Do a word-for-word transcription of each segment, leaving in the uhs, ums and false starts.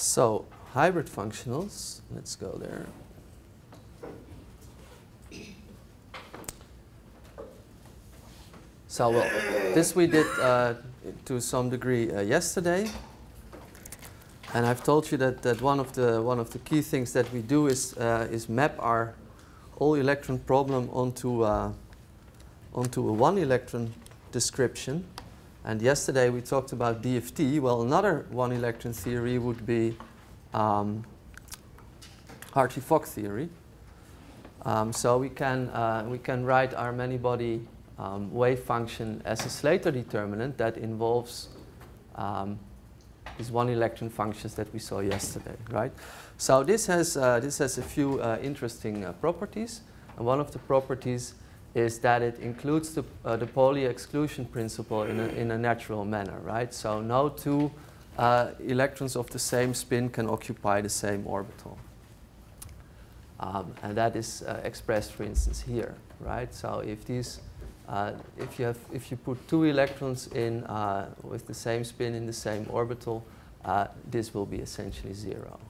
So hybrid functionals, let's go there. So well, this we did uh, to some degree uh, yesterday, and I've told you that that one of the one of the key things that we do is uh, is map our all electron problem onto uh, onto a one electron description. And yesterday we talked about D F T. Well, another one electron theory would be um, Hartree-Fock theory. Um, so we can uh, we can write our many-body um, wave function as a Slater determinant that involves um, these one electron functions that we saw yesterday, right? So this has uh, this has a few uh, interesting uh, properties, and one of the properties is that it includes the, uh, the Pauli exclusion principle in a, in a natural manner, right? So no two uh, electrons of the same spin can occupy the same orbital. Um, and that is uh, expressed, for instance, here, right? So if these, uh, if you have, if you put two electrons in uh, with the same spin in the same orbital, uh, this will be essentially zero.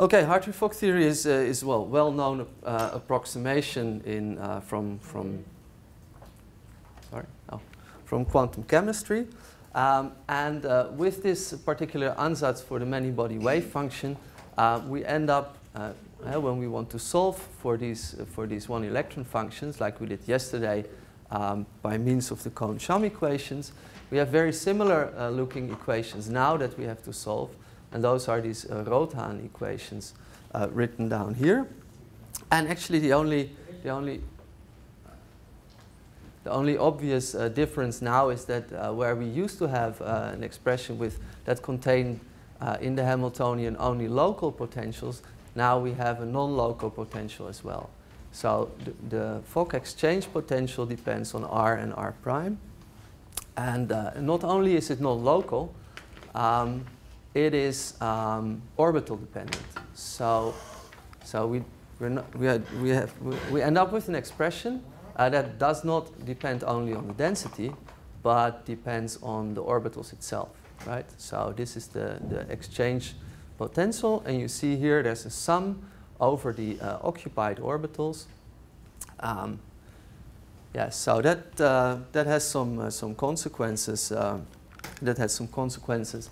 Okay, Hartree-Fock theory is uh, is well well-known uh, approximation in uh, from from sorry no, from quantum chemistry, um, and uh, with this particular ansatz for the many-body wave function, uh, we end up uh, uh, when we want to solve for these uh, for these one electron functions like we did yesterday um, by means of the Kohn-Sham equations. We have very similar uh, looking equations now that we have to solve. And those are these uh, Rotan equations uh, written down here. And actually, the only the only the only obvious uh, difference now is that uh, where we used to have uh, an expression with that contained uh, in the Hamiltonian only local potentials, now we have a non-local potential as well. So the, the Fock exchange potential depends on R and R prime, and uh, not only is it non-local. Um, It is um, orbital dependent. So, so we we're not, we had, we have we end up with an expression uh, that does not depend only on the density, but depends on the orbitals itself, right? So this is the the exchange potential, and you see here there's a sum over the uh, occupied orbitals. Um, yeah, so that uh, that has some uh, some consequences. Uh, that has some consequences.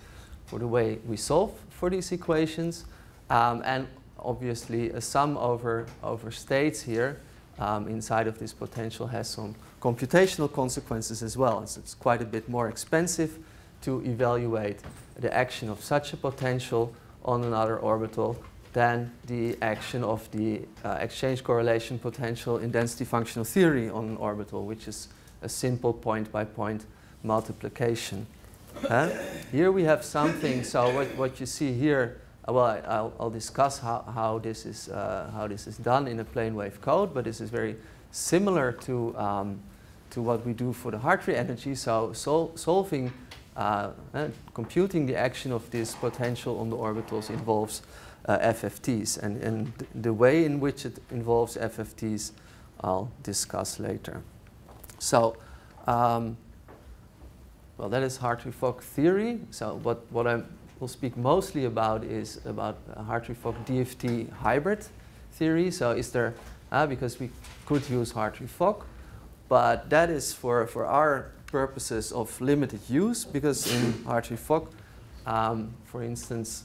For the way we solve for these equations, um, and obviously a sum over over states here um, inside of this potential has some computational consequences as well. So it's quite a bit more expensive to evaluate the action of such a potential on another orbital than the action of the uh, exchange correlation potential in density functional theory on an orbital, which is a simple point-by-point multiplication. Huh? Here we have something. So what, what you see here, uh, well, I, I'll, I'll discuss how, how this is uh, how this is done in a plane wave code. But this is very similar to um, to what we do for the Hartree energy. So sol solving, uh, uh, computing the action of this potential on the orbitals involves uh, F F Ts, and and th the way in which it involves F F Ts, I'll discuss later. So. Um, Well, that is Hartree-Fock theory. So what, what I will speak mostly about is about uh, Hartree-Fock D F T hybrid theory. So is there, uh, because we could use Hartree-Fock, but that is for, for our purposes of limited use, because in Hartree-Fock, um, for instance,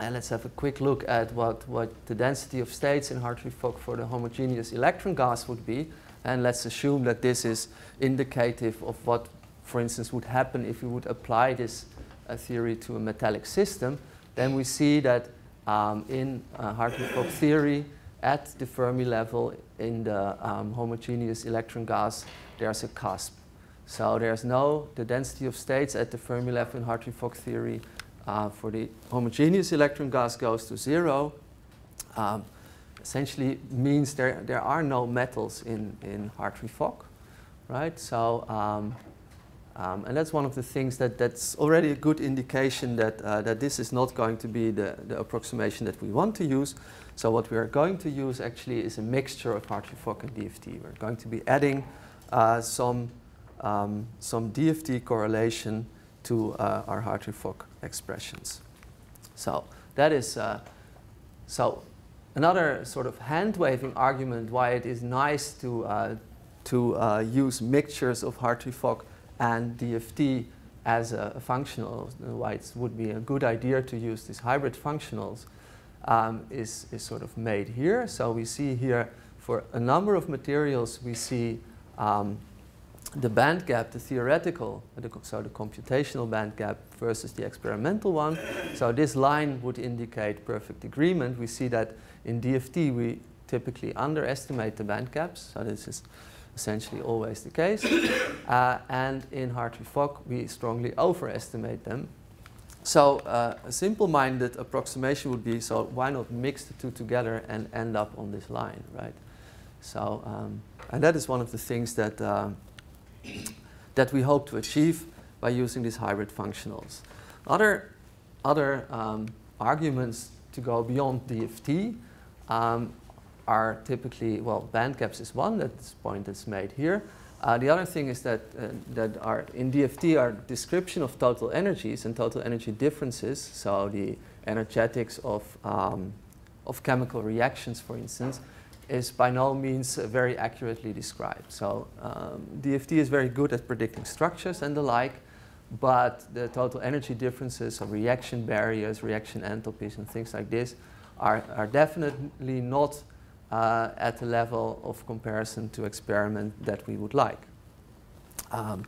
and let's have a quick look at what, what the density of states in Hartree-Fock for the homogeneous electron gas would be. And let's assume that this is indicative of what for instance, would happen if we would apply this uh, theory to a metallic system, then we see that um, in uh, Hartree-Fock theory, at the Fermi level in the um, homogeneous electron gas, there's a C A S P. So there's no, the density of states at the Fermi level in Hartree-Fock theory uh, for the homogeneous electron gas goes to zero. Um, essentially means there, there are no metals in, in Hartree-Fock, right? So. Um, Um, and that's one of the things that that's already a good indication that, uh, that this is not going to be the, the approximation that we want to use. So what we are going to use actually is a mixture of Hartree-Fock and D F T. We're going to be adding uh, some, um, some D F T correlation to uh, our Hartree-Fock expressions. So that is uh, so another sort of hand-waving argument why it is nice to uh, to uh, use mixtures of Hartree-Fock and D F T as a, a functional, why it would be a good idea to use these hybrid functionals, um, is, is sort of made here. So we see here for a number of materials we see um, the band gap, the theoretical, the, so the computational band gap versus the experimental one. So this line would indicate perfect agreement. We see that in D F T we typically underestimate the band gaps, so this is essentially always the case. Uh, and in Hartree-Fock, we strongly overestimate them. So uh, a simple-minded approximation would be, so why not mix the two together and end up on this line, right? So, um, and that is one of the things that, uh, that we hope to achieve by using these hybrid functionals. Other, other um, arguments to go beyond D F T um, are typically, well, band gaps is one, that's the point that's made here. Uh, the other thing is that, uh, that our, in D F T our description of total energies and total energy differences, so the energetics of, um, of chemical reactions, for instance, is by no means uh, very accurately described. So um, D F T is very good at predicting structures and the like, but the total energy differences of reaction barriers, reaction entropies, and things like this are, are definitely not Uh, at the level of comparison to experiment that we would like. Um,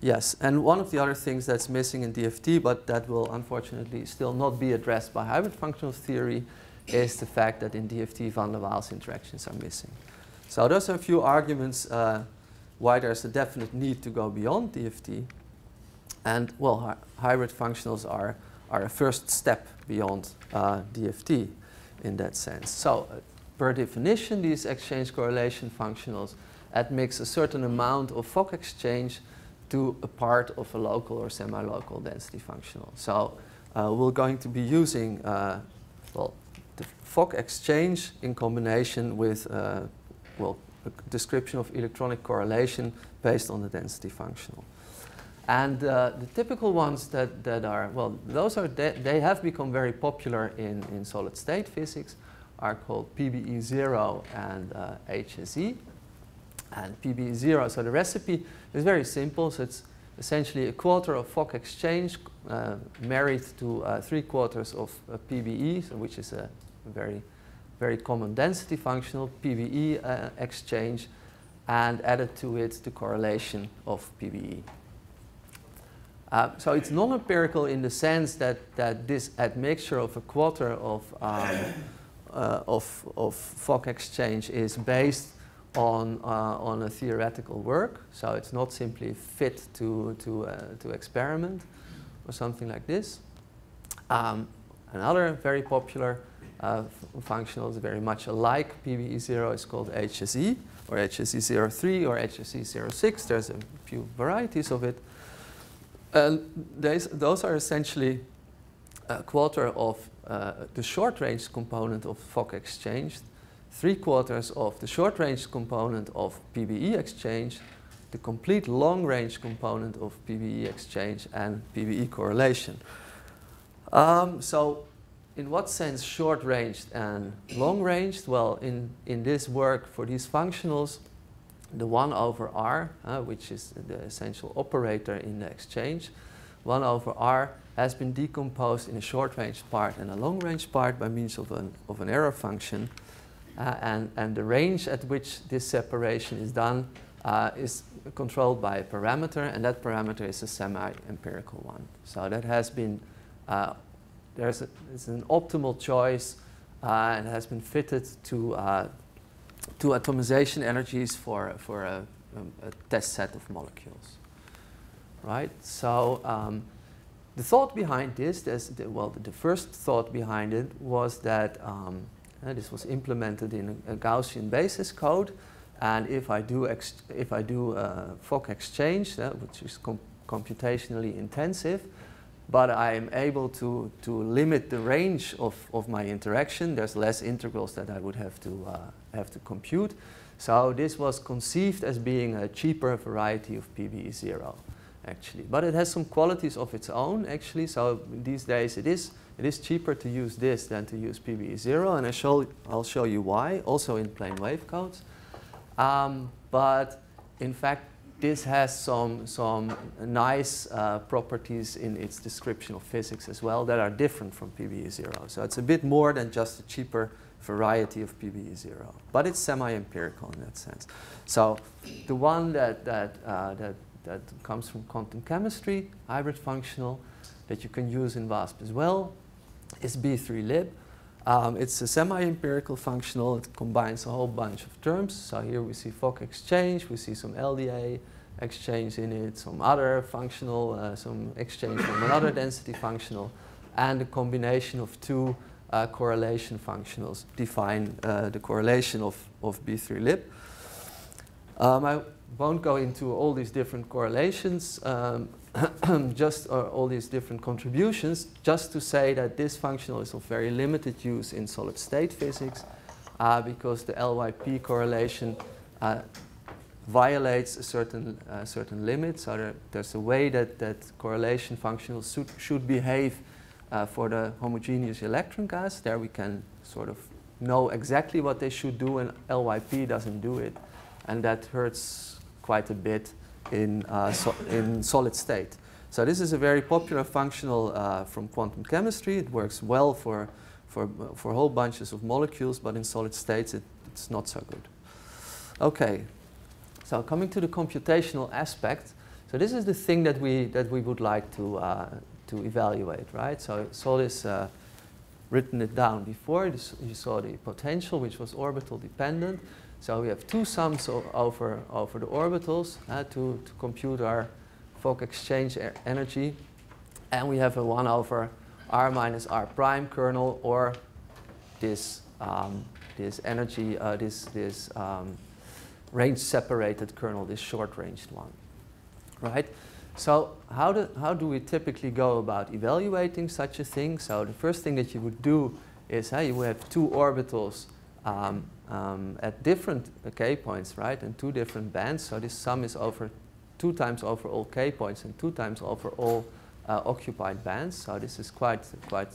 yes, and one of the other things that's missing in D F T, but that will unfortunately still not be addressed by hybrid functional theory, is the fact that in D F T van der Waals interactions are missing. So those are a few arguments uh, why there's a definite need to go beyond D F T. And well, hy hybrid functionals are, are a first step beyond uh, D F T in that sense. So, uh, per definition, these exchange correlation functionals admix a certain amount of Fock exchange to a part of a local or semi-local density functional. So uh, we're going to be using uh, well, the Fock exchange in combination with uh, well, a description of electronic correlation based on the density functional. And uh, the typical ones that, that are, well, those are, de they have become very popular in, in solid state physics, are called P B E zero and uh, H S E. And P B E zero, so the recipe is very simple. So it's essentially a quarter of Fock exchange uh, married to uh, three quarters of uh, P B E, so which is a very, very common density functional, P B E uh, exchange, and added to it the correlation of P B E. Uh, so it's non-empirical in the sense that, that this admixture of a quarter of um, Uh, of, of Fock exchange is based on, uh, on a theoretical work. So it's not simply fit to, to, uh, to experiment or something like this. Um, another very popular uh, functional is very much alike. P B E zero is called H S E or H S E zero three or H S E zero six. There's a few varieties of it. Uh, those are essentially a quarter of Uh, the short-range component of Fock exchange, three-quarters of the short-range component of P B E exchange, the complete long-range component of P B E exchange, and P B E correlation. Um, so in what sense short-ranged and long-ranged? Well, in, in this work for these functionals, the one over R, uh, which is the essential operator in the exchange, one over R has been decomposed in a short-range part and a long-range part by means of an, of an error function. Uh, and, and the range at which this separation is done uh, is controlled by a parameter, and that parameter is a semi-empirical one. So that has been, uh, there's a, it's an optimal choice uh, and has been fitted to, uh, to atomization energies for, for a, um, a test set of molecules. Right? So um, the thought behind this, this the, well, the, the first thought behind it was that um, uh, this was implemented in a, a Gaussian basis code, and if I do ex if I do uh, Fock exchange, uh, which is com computationally intensive, but I am able to to limit the range of of my interaction. There's less integrals that I would have to uh, have to compute. So this was conceived as being a cheaper variety of P B E zero. actually. But it has some qualities of its own, actually. So these days it is it is cheaper to use this than to use P B E zero, and I shall I'll show you why, also in plane wavecodes. Um, but in fact, this has some some nice uh, properties in its description of physics as well that are different from P B E zero. So it's a bit more than just a cheaper variety of P B E zero, but it's semi-empirical in that sense. So the one that that uh, that that comes from quantum chemistry, hybrid functional, that you can use in VASP as well, is B three L Y P. Um, it's a semi-empirical functional. It combines a whole bunch of terms. So here we see Fock exchange, we see some L D A exchange in it, some other functional, uh, some exchange from another density functional, and the combination of two uh, correlation functionals define uh, the correlation of, of B three L Y P. Um, I won't go into all these different correlations, um, just uh, all these different contributions, just to say that this functional is of very limited use in solid state physics uh, because the L Y P correlation uh, violates a certain, uh, certain limit. So there, there's a way that, that correlation functionals should, should behave uh, for the homogeneous electron gas. There we can sort of know exactly what they should do, and L Y P doesn't do it. And that hurts quite a bit in, uh, so in solid state. So this is a very popular functional uh, from quantum chemistry. It works well for, for, for whole bunches of molecules, but in solid states it, it's not so good. Okay, so coming to the computational aspect. So this is the thing that we, that we would like to, uh, to evaluate, right? So I saw this, uh, written it down before. This, you saw the potential, which was orbital dependent. So we have two sums over, over the orbitals uh, to, to compute our Fock exchange er energy. And we have a one over R minus R prime kernel, or this, um, this energy, uh, this, this um, range-separated kernel, this short-ranged one, right? So how do, how do we typically go about evaluating such a thing? So the first thing that you would do is uh, you would have two orbitals um, Um, at different uh, k points, right, and two different bands. So this sum is over two times over all k points and two times over all uh, occupied bands. So this is quite, quite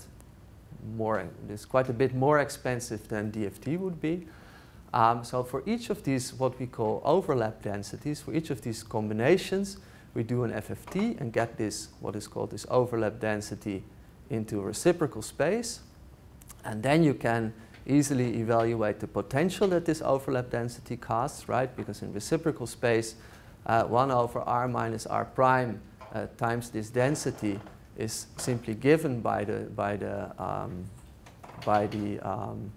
more. This is quite a bit more expensive than D F T would be. Um, so for each of these, what we call overlap densities, for each of these combinations, we do an F F T and get this, what is called this overlap density, into reciprocal space, and then you can easily evaluate the potential that this overlap density casts, right? Because in reciprocal space, uh, one over R minus R prime uh, times this density is simply given by the by the um, by the um,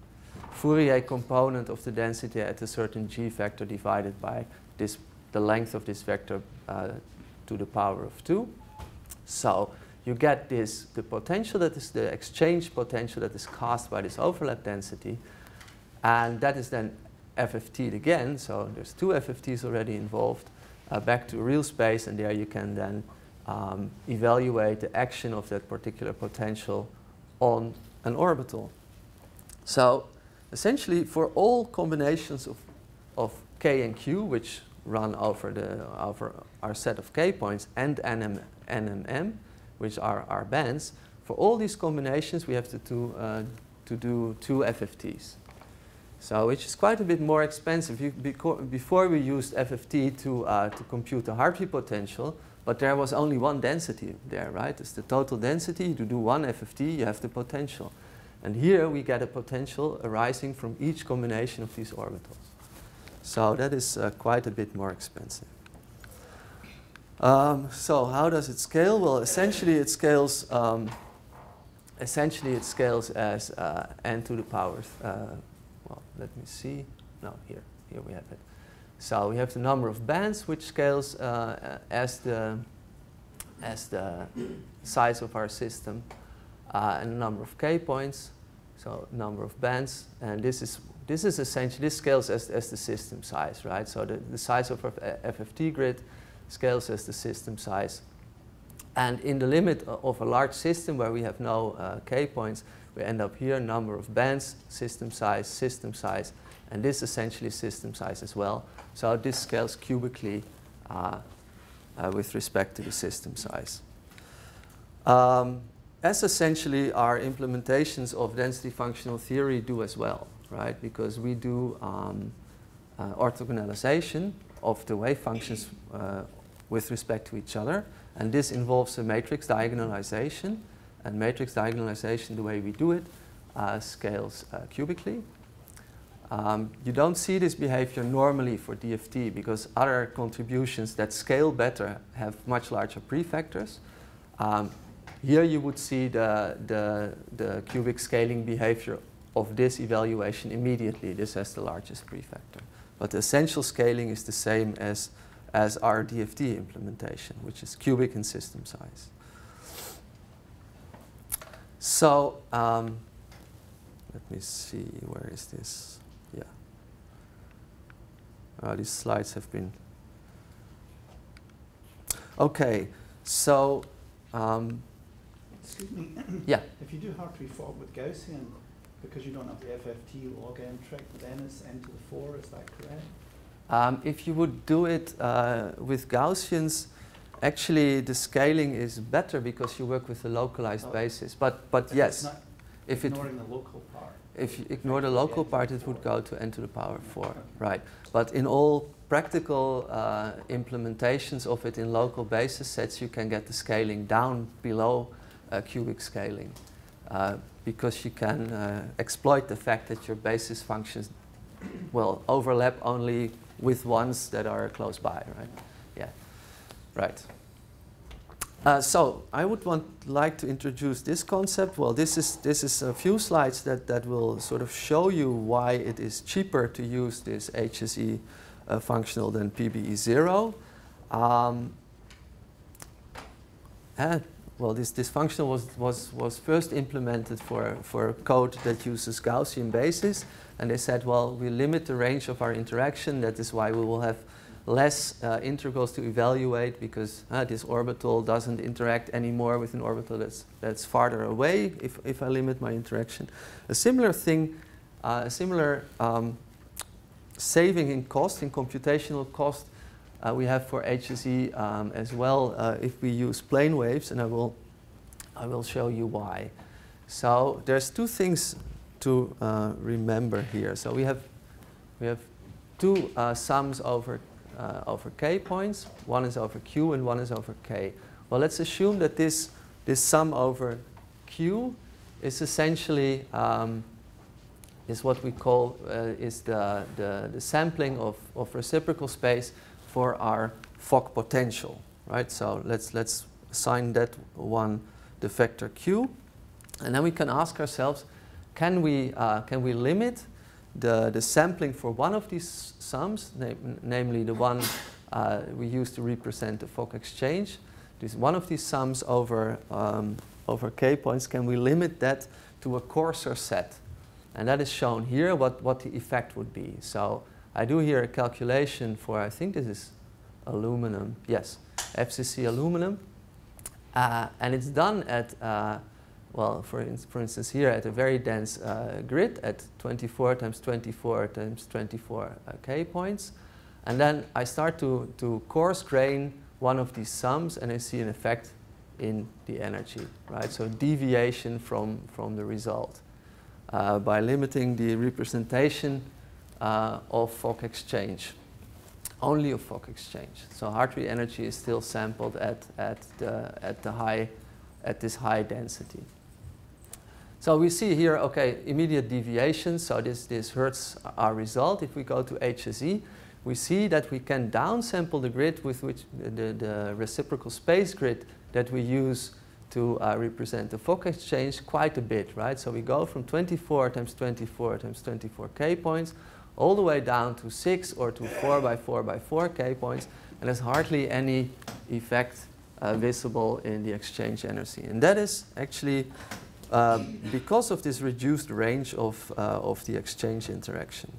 Fourier component of the density at a certain g vector divided by this the length of this vector uh, to the power of two. So you get this, the potential that is the exchange potential that is cast by this overlap density, and that is then F F T'd again. So there's two F F Ts already involved, uh, back to real space, and there you can then um, evaluate the action of that particular potential on an orbital. So essentially for all combinations of, of K and Q, which run over, the, over our set of K points, and N M M, which are our bands, for all these combinations we have to do, uh, to do two F F Ts. So which is quite a bit more expensive. You, before we used F F T to, uh, to compute the Hartree potential, but there was only one density there, right? It's the total density. To do one F F T, you have the potential. And here we get a potential arising from each combination of these orbitals. So that is uh, quite a bit more expensive. Um, so how does it scale? Well, essentially it scales. Um, essentially it scales as uh, n to the power. Uh, well, let me see. No, here, here we have it. So we have the number of bands, which scales uh, as the as the size of our system, uh, and the number of k points. So number of bands, and this is this is essentially this scales as as the system size, right? So the, the size of our F F T grid scales as the system size. And in the limit of a large system where we have no uh, k points, we end up here, number of bands, system size, system size, and this essentially system size as well. So this scales cubically uh, uh, with respect to the system size. Um, as essentially our implementations of density functional theory do as well, right? Because we do um, uh, orthogonalization of the wave functions uh, with respect to each other, and this involves a matrix diagonalization, and matrix diagonalization, the way we do it, uh, scales uh, cubically. Um, you don't see this behavior normally for D F T because other contributions that scale better have much larger prefactors. Um, here you would see the, the, the cubic scaling behavior of this evaluation immediately. This has the largest prefactor. But the essential scaling is the same as, as our D F T implementation, which is cubic in system size. So um, let me see, where is this? Uh, these slides have been. Okay, so. Um, Excuse me. Yeah. If you do Hartree-Fock with Gaussian, because you don't have the F F T log n trick with n is n to the four, is that correct? Um, if you would do it uh, with Gaussians, actually the scaling is better because you work with a localized oh. basis. But but if yes, not if ignoring it the local part. If you ignore the local part, it would go to n to the power four, right? But in all practical uh, implementations of it in local basis sets, you can get the scaling down below uh, cubic scaling uh, because you can uh, exploit the fact that your basis functions will overlap only with ones that are close by, right? Yeah, right. Uh, so I would want, like to introduce this concept. Well, this is, this is a few slides that, that will sort of show you why it is cheaper to use this H S E uh, functional than P B E zero. Um, and, well, this, this functional was, was, was first implemented for, for code that uses Gaussian basis. And they said, well, we limit the range of our interaction. That is why we will have less uh, integrals to evaluate because uh, this orbital doesn't interact anymore with an orbital that's, that's farther away if, if I limit my interaction. A similar thing, uh, a similar um, saving in cost, in computational cost, uh, we have for H S E um, as well uh, if we use plane waves, and I will, I will show you why. So there's two things to uh, remember here. So we have, we have two uh, sums over Uh, over k points. One is over q and one is over k. Well, let's assume that this, this sum over q is essentially um, is what we call uh, is the, the, the sampling of, of reciprocal space for our Fock potential, right? So let's, let's assign that one the vector q, and then we can ask ourselves, can we, uh, can we limit The, the sampling for one of these sums, nam namely the one uh, we use to represent the Fock exchange, this one of these sums over, um, over k points, can we limit that to a coarser set? And that is shown here, what, what the effect would be. So I do here a calculation for, I think this is aluminum, yes, F C C aluminum. Uh, and it's done at uh, well, for, in, for instance, here at a very dense uh, grid at twenty-four times twenty-four times twenty-four uh, k points. And then I start to, to coarse grain one of these sums, and I see an effect in the energy, right? So deviation from, from the result uh, by limiting the representation uh, of Fock exchange, only of Fock exchange. So Hartree energy is still sampled at, at, the, at, the high, at this high density. So we see here, okay, immediate deviation, so this, this hurts our result. If we go to H S E, we see that we can downsample the grid with which the, the reciprocal space grid that we use to uh, represent the Fock exchange quite a bit, right? So we go from twenty-four times twenty-four times twenty-four k points all the way down to six or to four by four by four k points, and there's hardly any effect uh, visible in the exchange energy. And that is actually Uh, because of this reduced range of, uh, of the exchange interaction.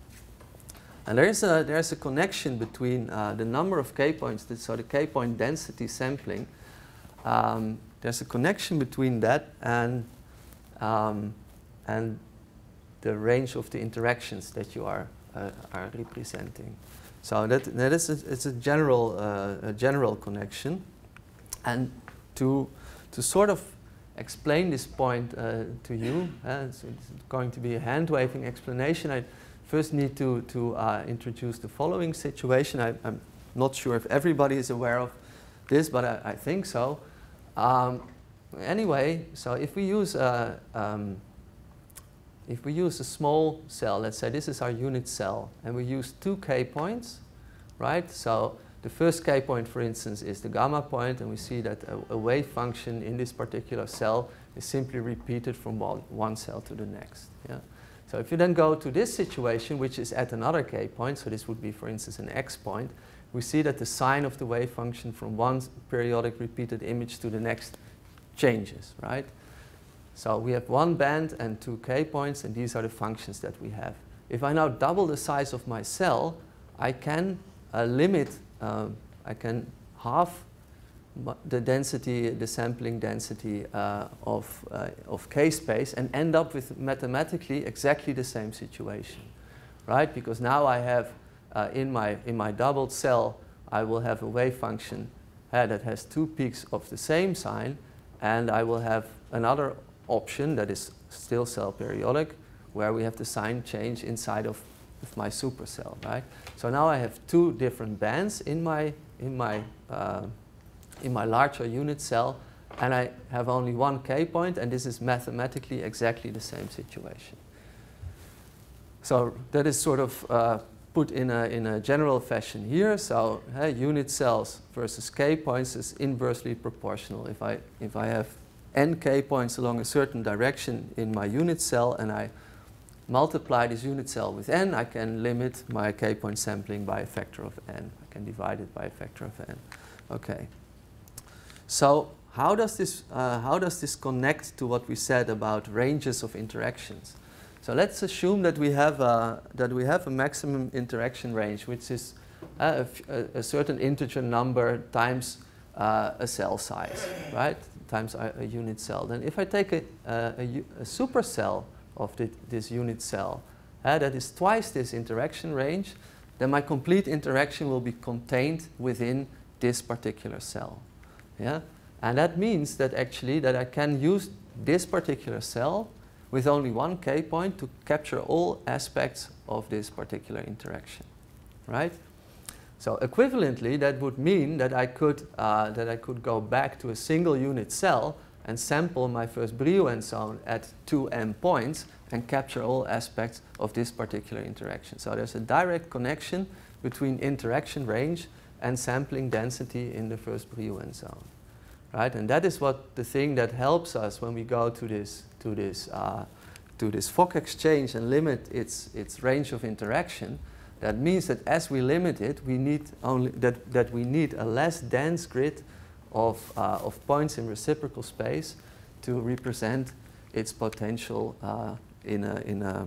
And there is a, there is a connection between uh, the number of k-points, so the k-point density sampling, um, there's a connection between that and, um, and the range of the interactions that you are, uh, are representing. So that, that is a, it's a general, uh, a general connection. And to, to sort of explain this point uh, to you, uh, it's, it's going to be a hand-waving explanation. I first need to, to uh, introduce the following situation. I, I'm not sure if everybody is aware of this, but I, I think so. Um, anyway, so if we use a, um, if we use a small cell, let's say this is our unit cell, and we use two K points, right? So the first K point, for instance, is the gamma point, and we see that a, a wave function in this particular cell is simply repeated from one, one cell to the next. Yeah? So if you then go to this situation, which is at another K point, so this would be, for instance, an X point, we see that the sign of the wave function from one periodic repeated image to the next changes, right? So we have one band and two K points, and these are the functions that we have. If I now double the size of my cell, I can uh, limit, um, I can half the density, the sampling density uh, of, uh, of K space, and end up with mathematically exactly the same situation, right? Because now I have Uh, in my in my doubled cell, I will have a wave function uh, that has two peaks of the same sign, and I will have another option that is still cell periodic, where we have the sign change inside of, of my supercell, right? So now I have two different bands in my in my uh, in my larger unit cell, and I have only one K point, and this is mathematically exactly the same situation. So that is sort of uh, put in a, in a general fashion here. So uh, unit cells versus K points is inversely proportional. If I, if I have n K points along a certain direction in my unit cell, and I multiply this unit cell with n, I can limit my K point sampling by a factor of n. I can divide it by a factor of n. Okay. So how does this, uh, how does this connect to what we said about ranges of interactions? So let's assume that we have a, that we have a maximum interaction range, which is uh, a, a, a certain integer number times uh, a cell size, right? Times a, a unit cell. Then if I take a, a, a, a supercell of the, this unit cell uh, that is twice this interaction range, then my complete interaction will be contained within this particular cell. Yeah? And that means that actually that I can use this particular cell with only one K point to capture all aspects of this particular interaction, right? So equivalently, that would mean that I could, uh, that I could go back to a single unit cell and sample my first Brillouin zone at two M points and capture all aspects of this particular interaction. So there's a direct connection between interaction range and sampling density in the first Brillouin zone. Right? And that is what the thing that helps us when we go to this to this uh, to this Fock exchange and limit its its range of interaction. That means that as we limit it, we need only that that we need a less dense grid of uh, of points in reciprocal space to represent its potential uh, in a in a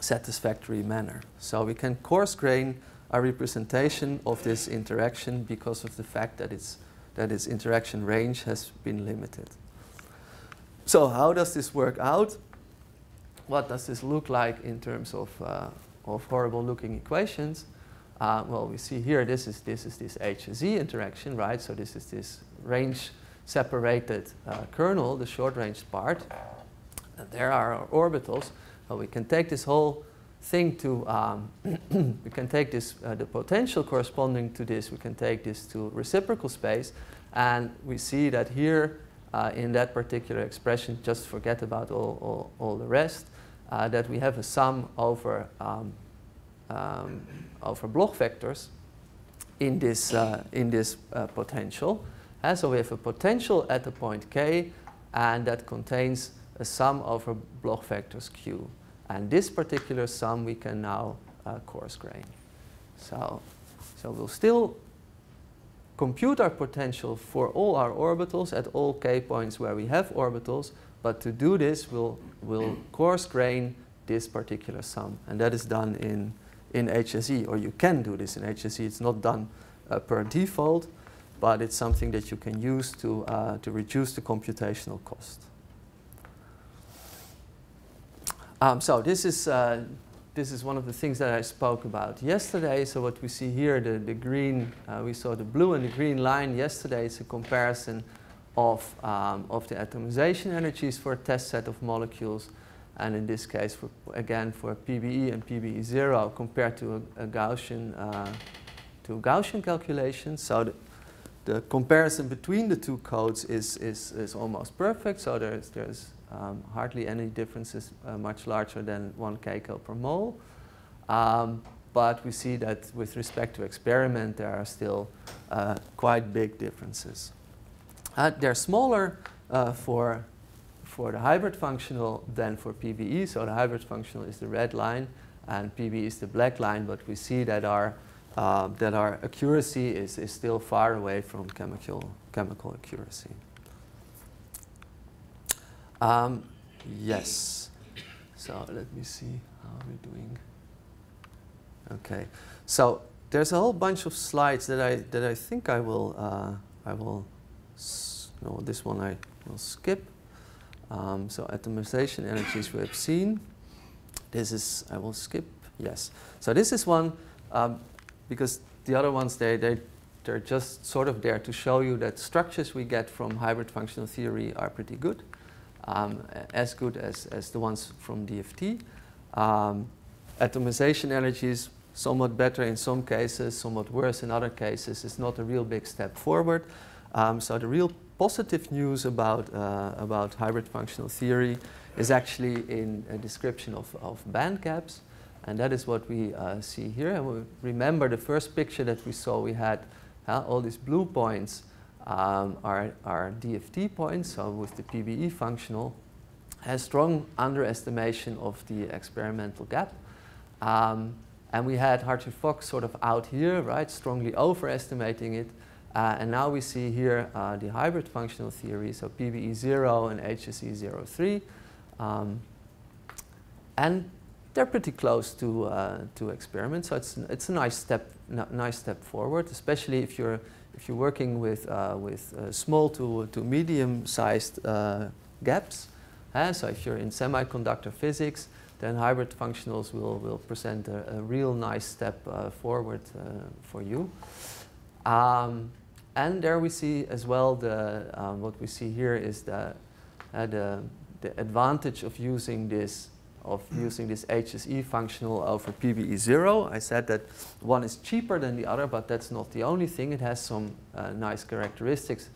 satisfactory manner. So we can coarse grain our representation of this interaction because of the fact that it's that its interaction range has been limited. So how does this work out? What does this look like in terms of, uh, of horrible-looking equations? Uh, well, we see here this is this is this H Z interaction, right? So this is this range-separated uh, kernel, the short-range part. And there are our orbitals. Well, we can take this whole thing to, um, we can take this, uh, the potential corresponding to this, we can take this to reciprocal space, and we see that here uh, in that particular expression, just forget about all, all, all the rest, uh, that we have a sum over, um, um, over Bloch vectors in this, uh, in this uh, potential. And so we have a potential at the point K, and that contains a sum over Bloch vectors Q. And this particular sum we can now uh, coarse grain. So, so we'll still compute our potential for all our orbitals at all K points where we have orbitals. But to do this, we'll, we'll coarse grain this particular sum. And that is done in, in H S E. Or you can do this in H S E. It's not done uh, per default. But it's something that you can use to, uh, to reduce the computational cost. Um, so this is uh, this is one of the things that I spoke about yesterday. So what we see here, the, the green, uh, we saw the blue and the green line yesterday. It's a comparison of, um, of the atomization energies for a test set of molecules. And in this case, for, again, for P B E and P B E zero compared to a, a Gaussian uh, to Gaussian calculation. So the, the comparison between the two codes is, is, is almost perfect. So there's, there's um, hardly any differences uh, much larger than one kilocalorie per mole. Um, but we see that with respect to experiment, there are still uh, quite big differences. Uh, they're smaller uh, for for the hybrid functional than for P B E. So the hybrid functional is the red line and P B E is the black line, but we see that our, uh, that our accuracy is, is still far away from chemical, chemical accuracy. Um, yes, so let me see how we're doing. Okay, so there's a whole bunch of slides that I, that I think I will, uh, I will, s no, this one I will skip. Um, so atomization energies we have seen. This is, I will skip, yes. So this is one, um, because the other ones, they, they, they're just sort of there to show you that structures we get from hybrid functional theory are pretty good, um, as good as, as the ones from D F T. Um, atomization energies, somewhat better in some cases, somewhat worse in other cases. It's not a real big step forward. Um, so the real positive news about, uh, about hybrid functional theory is actually in a description of, of band gaps, and that is what we uh, see here. And we remember the first picture that we saw, we had uh, all these blue points um, are, are D F T points, so with the P B E functional, a strong underestimation of the experimental gap. Um, and we had Hartree-Fock sort of out here, right, strongly overestimating it. Uh, and now we see here uh, the hybrid functional theory, so P B E zero and H S E zero three. Um, and they're pretty close to, uh, to experiments, so it's, it's a nice step, nice step forward, especially if you're, if you're working with, uh, with uh, small to, to medium-sized uh, gaps. Uh, so if you're in semiconductor physics, then hybrid functionals will, will present a, a real nice step uh, forward uh, for you. Um, And there we see as well the, um, what we see here is the, uh, the, the advantage of using this, of using this H S E functional over P B E zero. I said that one is cheaper than the other, but that's not the only thing. It has some uh, nice characteristics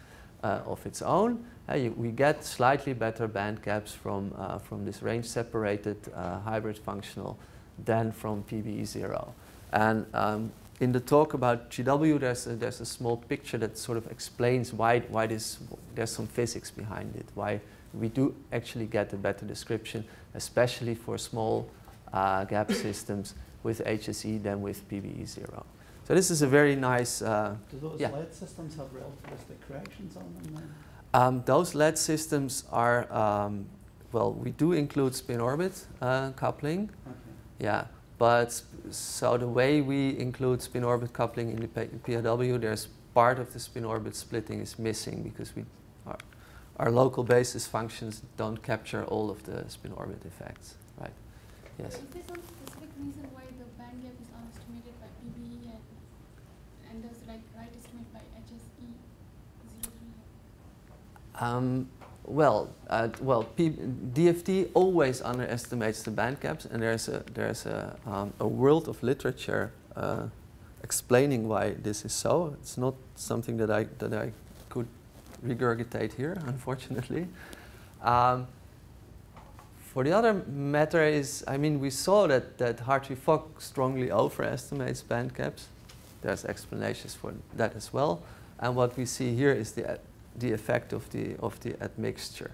uh, of its own. Uh, you, we get slightly better band gaps from, uh, from this range-separated uh, hybrid functional than from P B E zero. And um, in the talk about G W, there's a, there's a small picture that sort of explains why, why this, there's some physics behind it, why we do actually get a better description, especially for small uh, gap systems with H S E than with P B E zero. So this is a very nice... Uh, do those yeah. L E D systems have relativistic corrections on them then? Um, those L E D systems are, um, well, we do include spin orbit uh, coupling. Okay. Yeah. But so the way we include spin orbit coupling in the P A W, there's part of the spin orbit splitting is missing because we our, our local basis functions don't capture all of the spin orbit effects, right? Yes. Is there some specific reason why the band gap is underestimated by P B E and and does right right estimate by H S E zero three? Um. Well, uh, well, D F T always underestimates the band gaps, and there's a there's a um, a world of literature uh, explaining why this is so. It's not something that I that I could regurgitate here, unfortunately. Um, for the other matter is, I mean, we saw that that Hartree-Fock strongly overestimates band gaps. There's explanations for that as well, and what we see here is the the effect of the of the admixture.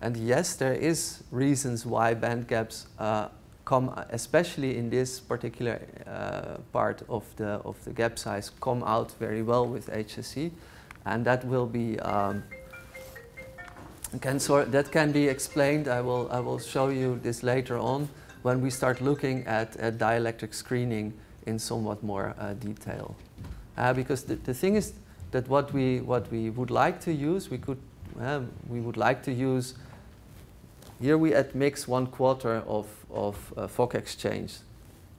And yes, there is reasons why band gaps uh, come, especially in this particular uh, part of the of the gap size, come out very well with H S E, and that will be um, can sort that can be explained. I will I will show you this later on when we start looking at, at dielectric screening in somewhat more uh, detail, uh, because the the thing is that what we what we would like to use, we could uh, we would like to use. Here we admix one quarter of of uh, Fock exchange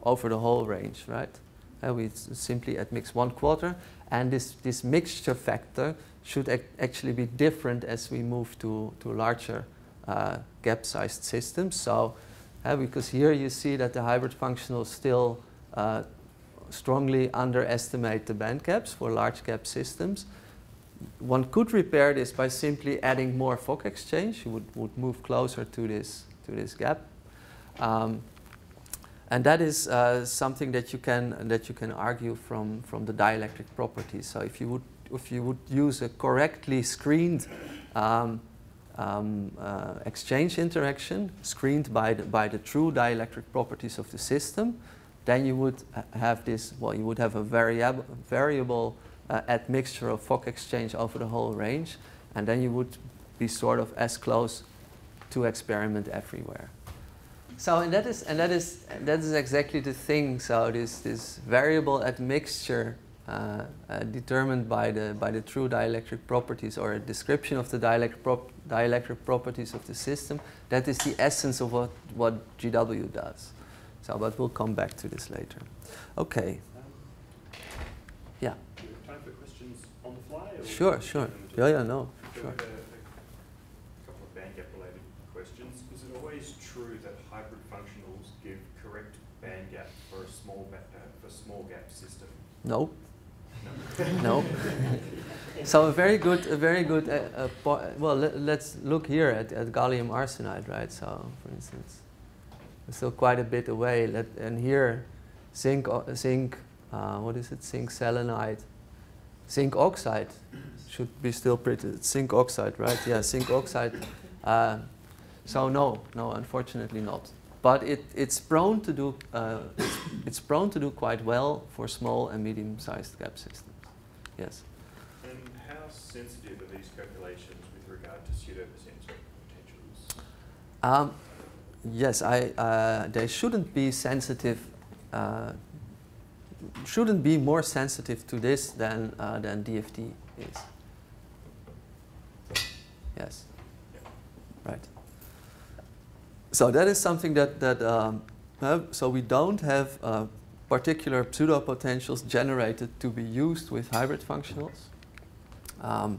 over the whole range, right? And we simply admix one quarter, and this, this mixture factor should ac actually be different as we move to, to larger uh, gap-sized systems. So, uh, because here you see that the hybrid functionals still uh, strongly underestimate the band gaps for large gap systems. One could repair this by simply adding more Fock exchange. You would, would move closer to this, to this gap. Um, And that is uh, something that you can that you can argue from from the dielectric properties. So if you would if you would use a correctly screened um, um, uh, exchange interaction, screened by the, by the true dielectric properties of the system, then you would have this. Well, you would have a variable variable uh, admixture of Fock exchange over the whole range, and then you would be sort of as close to experiment everywhere. So and that is and that is and that is exactly the thing. So this this variable admixture uh, uh, determined by the by the true dielectric properties, or a description of the dielectric prop dielectric properties of the system, that is the essence of what what G W does. So, but we'll come back to this later. Okay. Um, yeah. Do you have time for questions on the fly? Or sure, sure. Yeah, yeah, no. Sure. True that hybrid functionals give correct band gap for a small ba uh, for a small gap system? No, no. So a very good, a very good. Uh, uh, po well, le let's look here at, at gallium arsenide, right? So, for instance, we're still quite a bit away. Let, and here, zinc, uh, zinc. Uh, what is it? Zinc selenide, zinc oxide should be still pretty. It's zinc oxide, right? Yeah, zinc oxide. Uh, So no, no, unfortunately not. But it, it's prone to do uh, it's, it's prone to do quite well for small and medium-sized gap systems. Yes. And how sensitive are these calculations with regard to pseudo-potential potentials? Um, yes, I uh, they shouldn't be sensitive. Uh, shouldn't be more sensitive to this than uh, than D F T is. Yes. Right. So that is something that, that um, so we don't have uh, particular pseudo-potentials generated to be used with hybrid functionals. Um,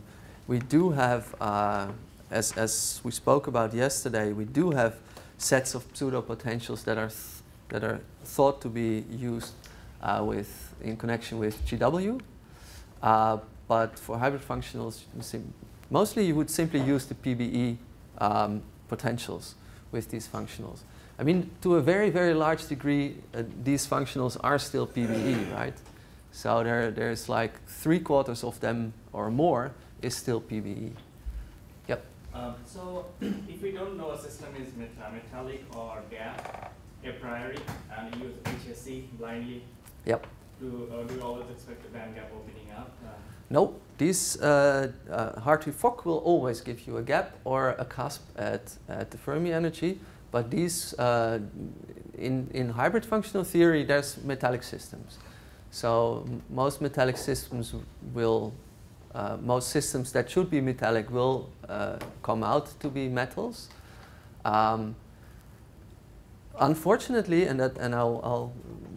we do have, uh, as, as we spoke about yesterday, we do have sets of pseudo-potentials that are, th that are thought to be used uh, with, in connection with G W. Uh, but for hybrid functionals, mostly you would simply use the P B E um, potentials with these functionals. I mean, to a very, very large degree, uh, these functionals are still P B E, right? So there, there's like three quarters of them or more is still P B E. Yep. Um, so if we don't know a system is meta metallic or gap, a priori, and use H S E blindly, yep. do, uh, do you always expect the band gap opening up? Uh, No, these uh, uh, Hartree-Fock will always give you a gap or a cusp at, at the Fermi energy, but these uh, in in hybrid functional theory, there's metallic systems. So most metallic systems will, uh, most systems that should be metallic will uh, come out to be metals. Um, unfortunately, and that, and I'll, I'll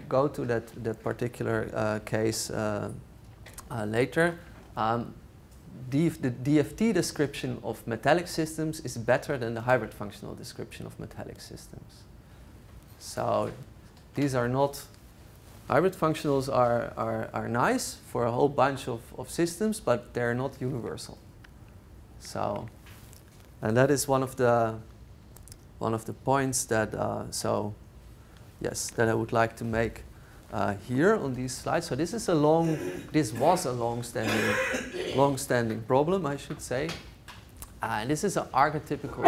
go to that that particular uh, case. Uh, Uh, later, um, the, the D F T description of metallic systems is better than the hybrid functional description of metallic systems. So these are not, hybrid functionals are, are, are nice for a whole bunch of, of systems, but they're not universal. So, and that is one of the, one of the points that, uh, so, yes, that I would like to make. Uh, here on these slides, so this is a long, this was a long-standing, long-standing problem, I should say. Uh, and this is an archetypical,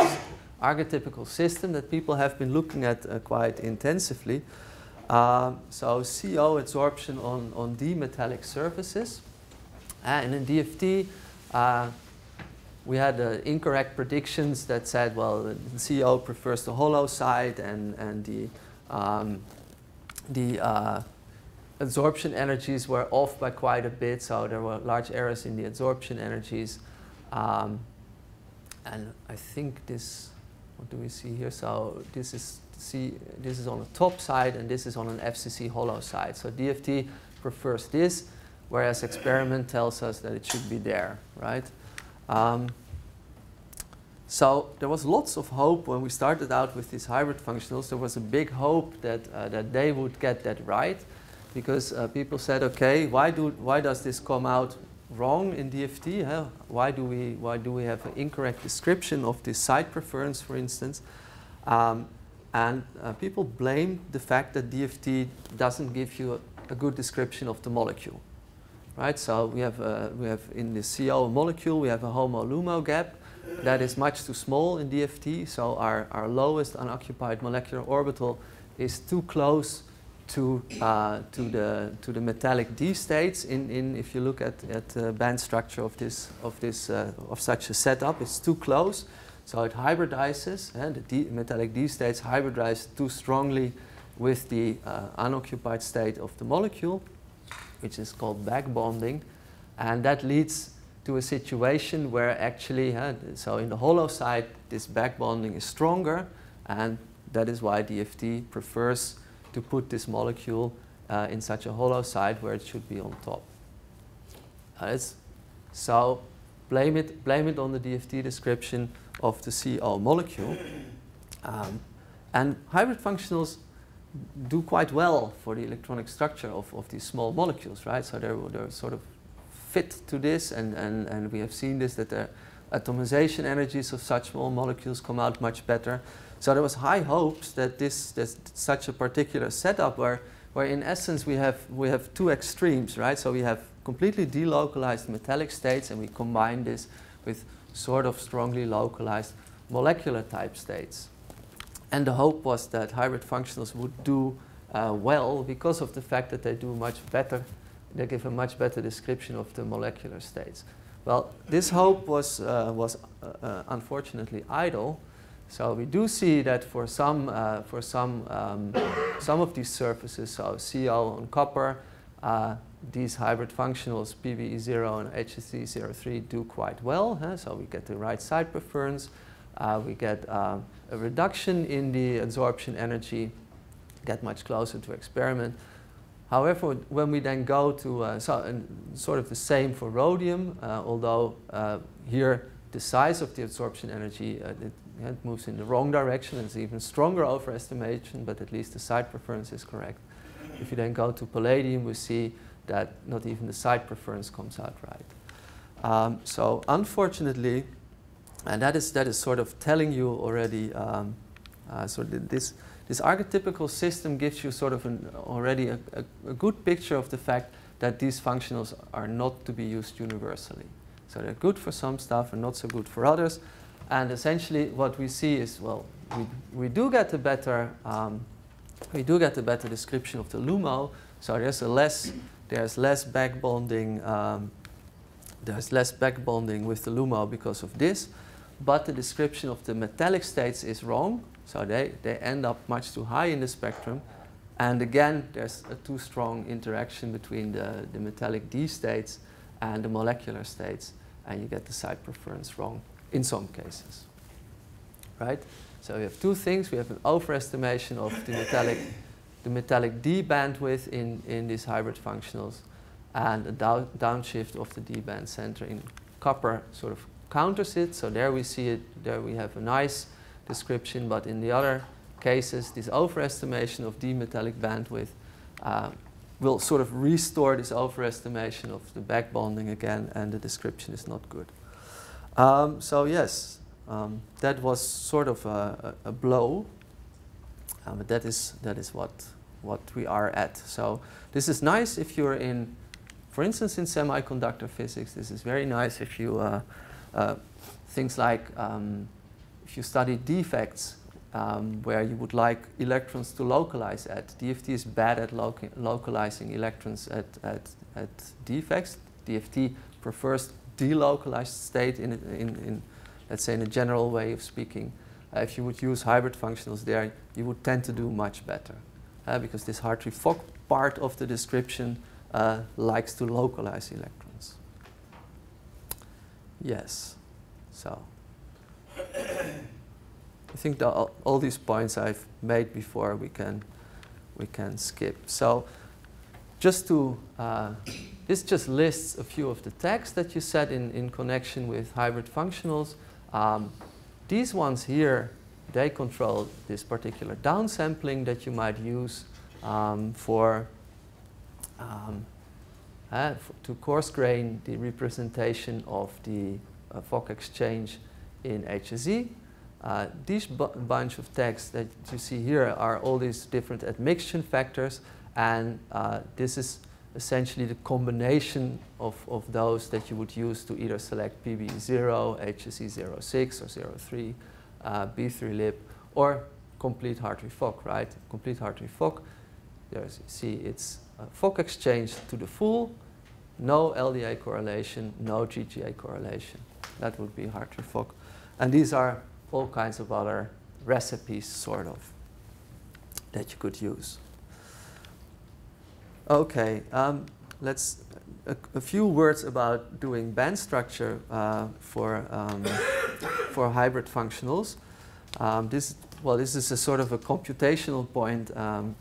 archetypical system that people have been looking at uh, quite intensively. Uh, so C O adsorption on on d-metallic surfaces, uh, and in D F T, uh, we had uh, incorrect predictions that said, well, C O prefers the hollow site, and and the um, the uh, adsorption energies were off by quite a bit, so there were large errors in the adsorption energies. Um, and I think this what do we see here? So this is see this is on the top side, and this is on an F C C hollow side. So D F T prefers this, whereas experiment tells us that it should be there, right? Um, so there was lots of hope when we started out with these hybrid functionals. There was a big hope that uh, that they would get that right, because uh, people said, okay, why do why does this come out wrong in D F T? Huh? Why do we why do we have an incorrect description of this site preference, for instance? Um, and uh, people blame the fact that D F T doesn't give you a, a good description of the molecule, right? So we have uh, we have in the C O molecule we have a homo-lumo gap that is much too small in D F T. So our our lowest unoccupied molecular orbital is too close to uh, to the to the metallic d states. In in if you look at at the band structure of this of this uh, of such a setup, it's too close, so it hybridizes, and the d metallic d states hybridize too strongly with the uh, unoccupied state of the molecule, which is called backbonding, and that leads to a situation where actually, uh, so in the hollow side, this backbonding is stronger, and that is why D F T prefers to put this molecule uh, in such a hollow side where it should be on top. Uh, so blame it, blame it on the D F T description of the C O molecule. Um, and hybrid functionals do quite well for the electronic structure of, of these small molecules, right? So they're, they're sort of fit to this, and, and, and we have seen this, that the atomization energies of such small molecules come out much better. So there was high hopes that this, this such a particular setup where, where in essence we have we have two extremes, right? So we have completely delocalized metallic states, and we combine this with sort of strongly localized molecular type states. And the hope was that hybrid functionals would do uh, well because of the fact that they do much better, they give a much better description of the molecular states. Well, this hope was uh, was uh, uh, unfortunately idle. So we do see that for some, uh, for some, um, some of these surfaces, so C O on copper, uh, these hybrid functionals P B E zero and H S C zero three do quite well. Huh? So we get the right side preference, uh, we get um, a reduction in the adsorption energy, get much closer to experiment. However, when we then go to uh, so, and sort of the same for rhodium, uh, although uh, here the size of the adsorption energy uh, it, it moves in the wrong direction. It's even stronger overestimation, but at least the side preference is correct. If you then go to palladium, we see that not even the side preference comes out right. Um, so unfortunately, and that is that is sort of telling you already. Um, uh, so this this archetypical system gives you sort of an already a, a, a good picture of the fact that these functionals are not to be used universally. So they're good for some stuff and not so good for others. And essentially, what we see is, well, we, we do get a better um, we do get a better description of the LUMO. So there's a less there's less backbonding um, there's less backbonding with the LUMO because of this, but the description of the metallic states is wrong. So they they end up much too high in the spectrum, and again there's a too strong interaction between the the metallic d states and the molecular states, and you get the side preference wrong in some cases, right? So we have two things. We have an overestimation of the metallic, the metallic d bandwidth in, in these hybrid functionals, and a down, downshift of the d band center in copper sort of counters it. So there we see it, there we have a nice description, but in the other cases, this overestimation of d metallic bandwidth uh, will sort of restore this overestimation of the back bonding again, and the description is not good. Um, so yes, um, that was sort of a, a, a blow, um, but that is that is what what we are at. So this is nice if you're in, for instance, in semiconductor physics. This is very nice if you uh, uh, things like um, if you study defects um, where you would like electrons to localize at. D F T is bad at loca localizing electrons at at at defects. D F T prefers delocalized state in, in, in, let's say, in a general way of speaking. Uh, if you would use hybrid functionals there, you would tend to do much better, uh, because this Hartree-Fock part of the description uh, likes to localize electrons. Yes, so I think the, all, all these points I've made before we can we can skip. So just to uh, this just lists a few of the tags that you set in in connection with hybrid functionals. Um, these ones here, they control this particular downsampling that you might use um, for um, uh, to coarse grain the representation of the uh, Fock exchange in H S E. Uh, these bu bunch of tags that you see here are all these different admixture factors, and uh, this is essentially the combination of, of those that you would use to either select P B E zero, H S E zero six or zero three, uh, B three L Y P, or complete Hartree-Fock, right? Complete Hartree-Fock, there's, see it's uh, Fock exchange to the full, no L D A correlation, no G G A correlation. That would be Hartree-Fock. And these are all kinds of other recipes, sort of, that you could use. Okay, um, let's a, a few words about doing band structure uh, for um, for hybrid functionals. Um, this well, this is a sort of a computational point um,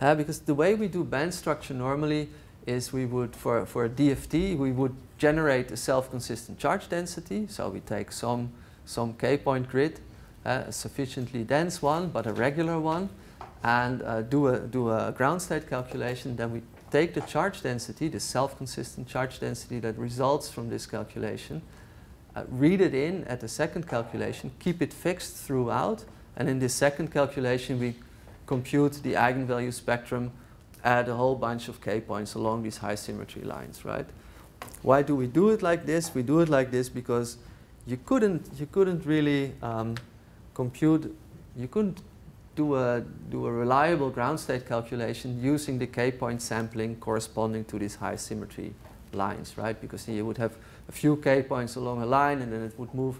uh, because the way we do band structure normally is we would for for a D F T we would generate a self-consistent charge density. So we take some some k-point grid, uh, a sufficiently dense one, but a regular one, and uh, do, a, do a ground state calculation. Then we take the charge density, the self-consistent charge density that results from this calculation, uh, read it in at the second calculation, keep it fixed throughout, and in this second calculation we compute the eigenvalue spectrum at a whole bunch of k-points along these high symmetry lines, right? Why do we do it like this? We do it like this because You couldn't, you couldn't really um, compute, you couldn't do a, do a reliable ground state calculation using the k-point sampling corresponding to these high symmetry lines, right? Because you would have a few k-points along a line and then it would move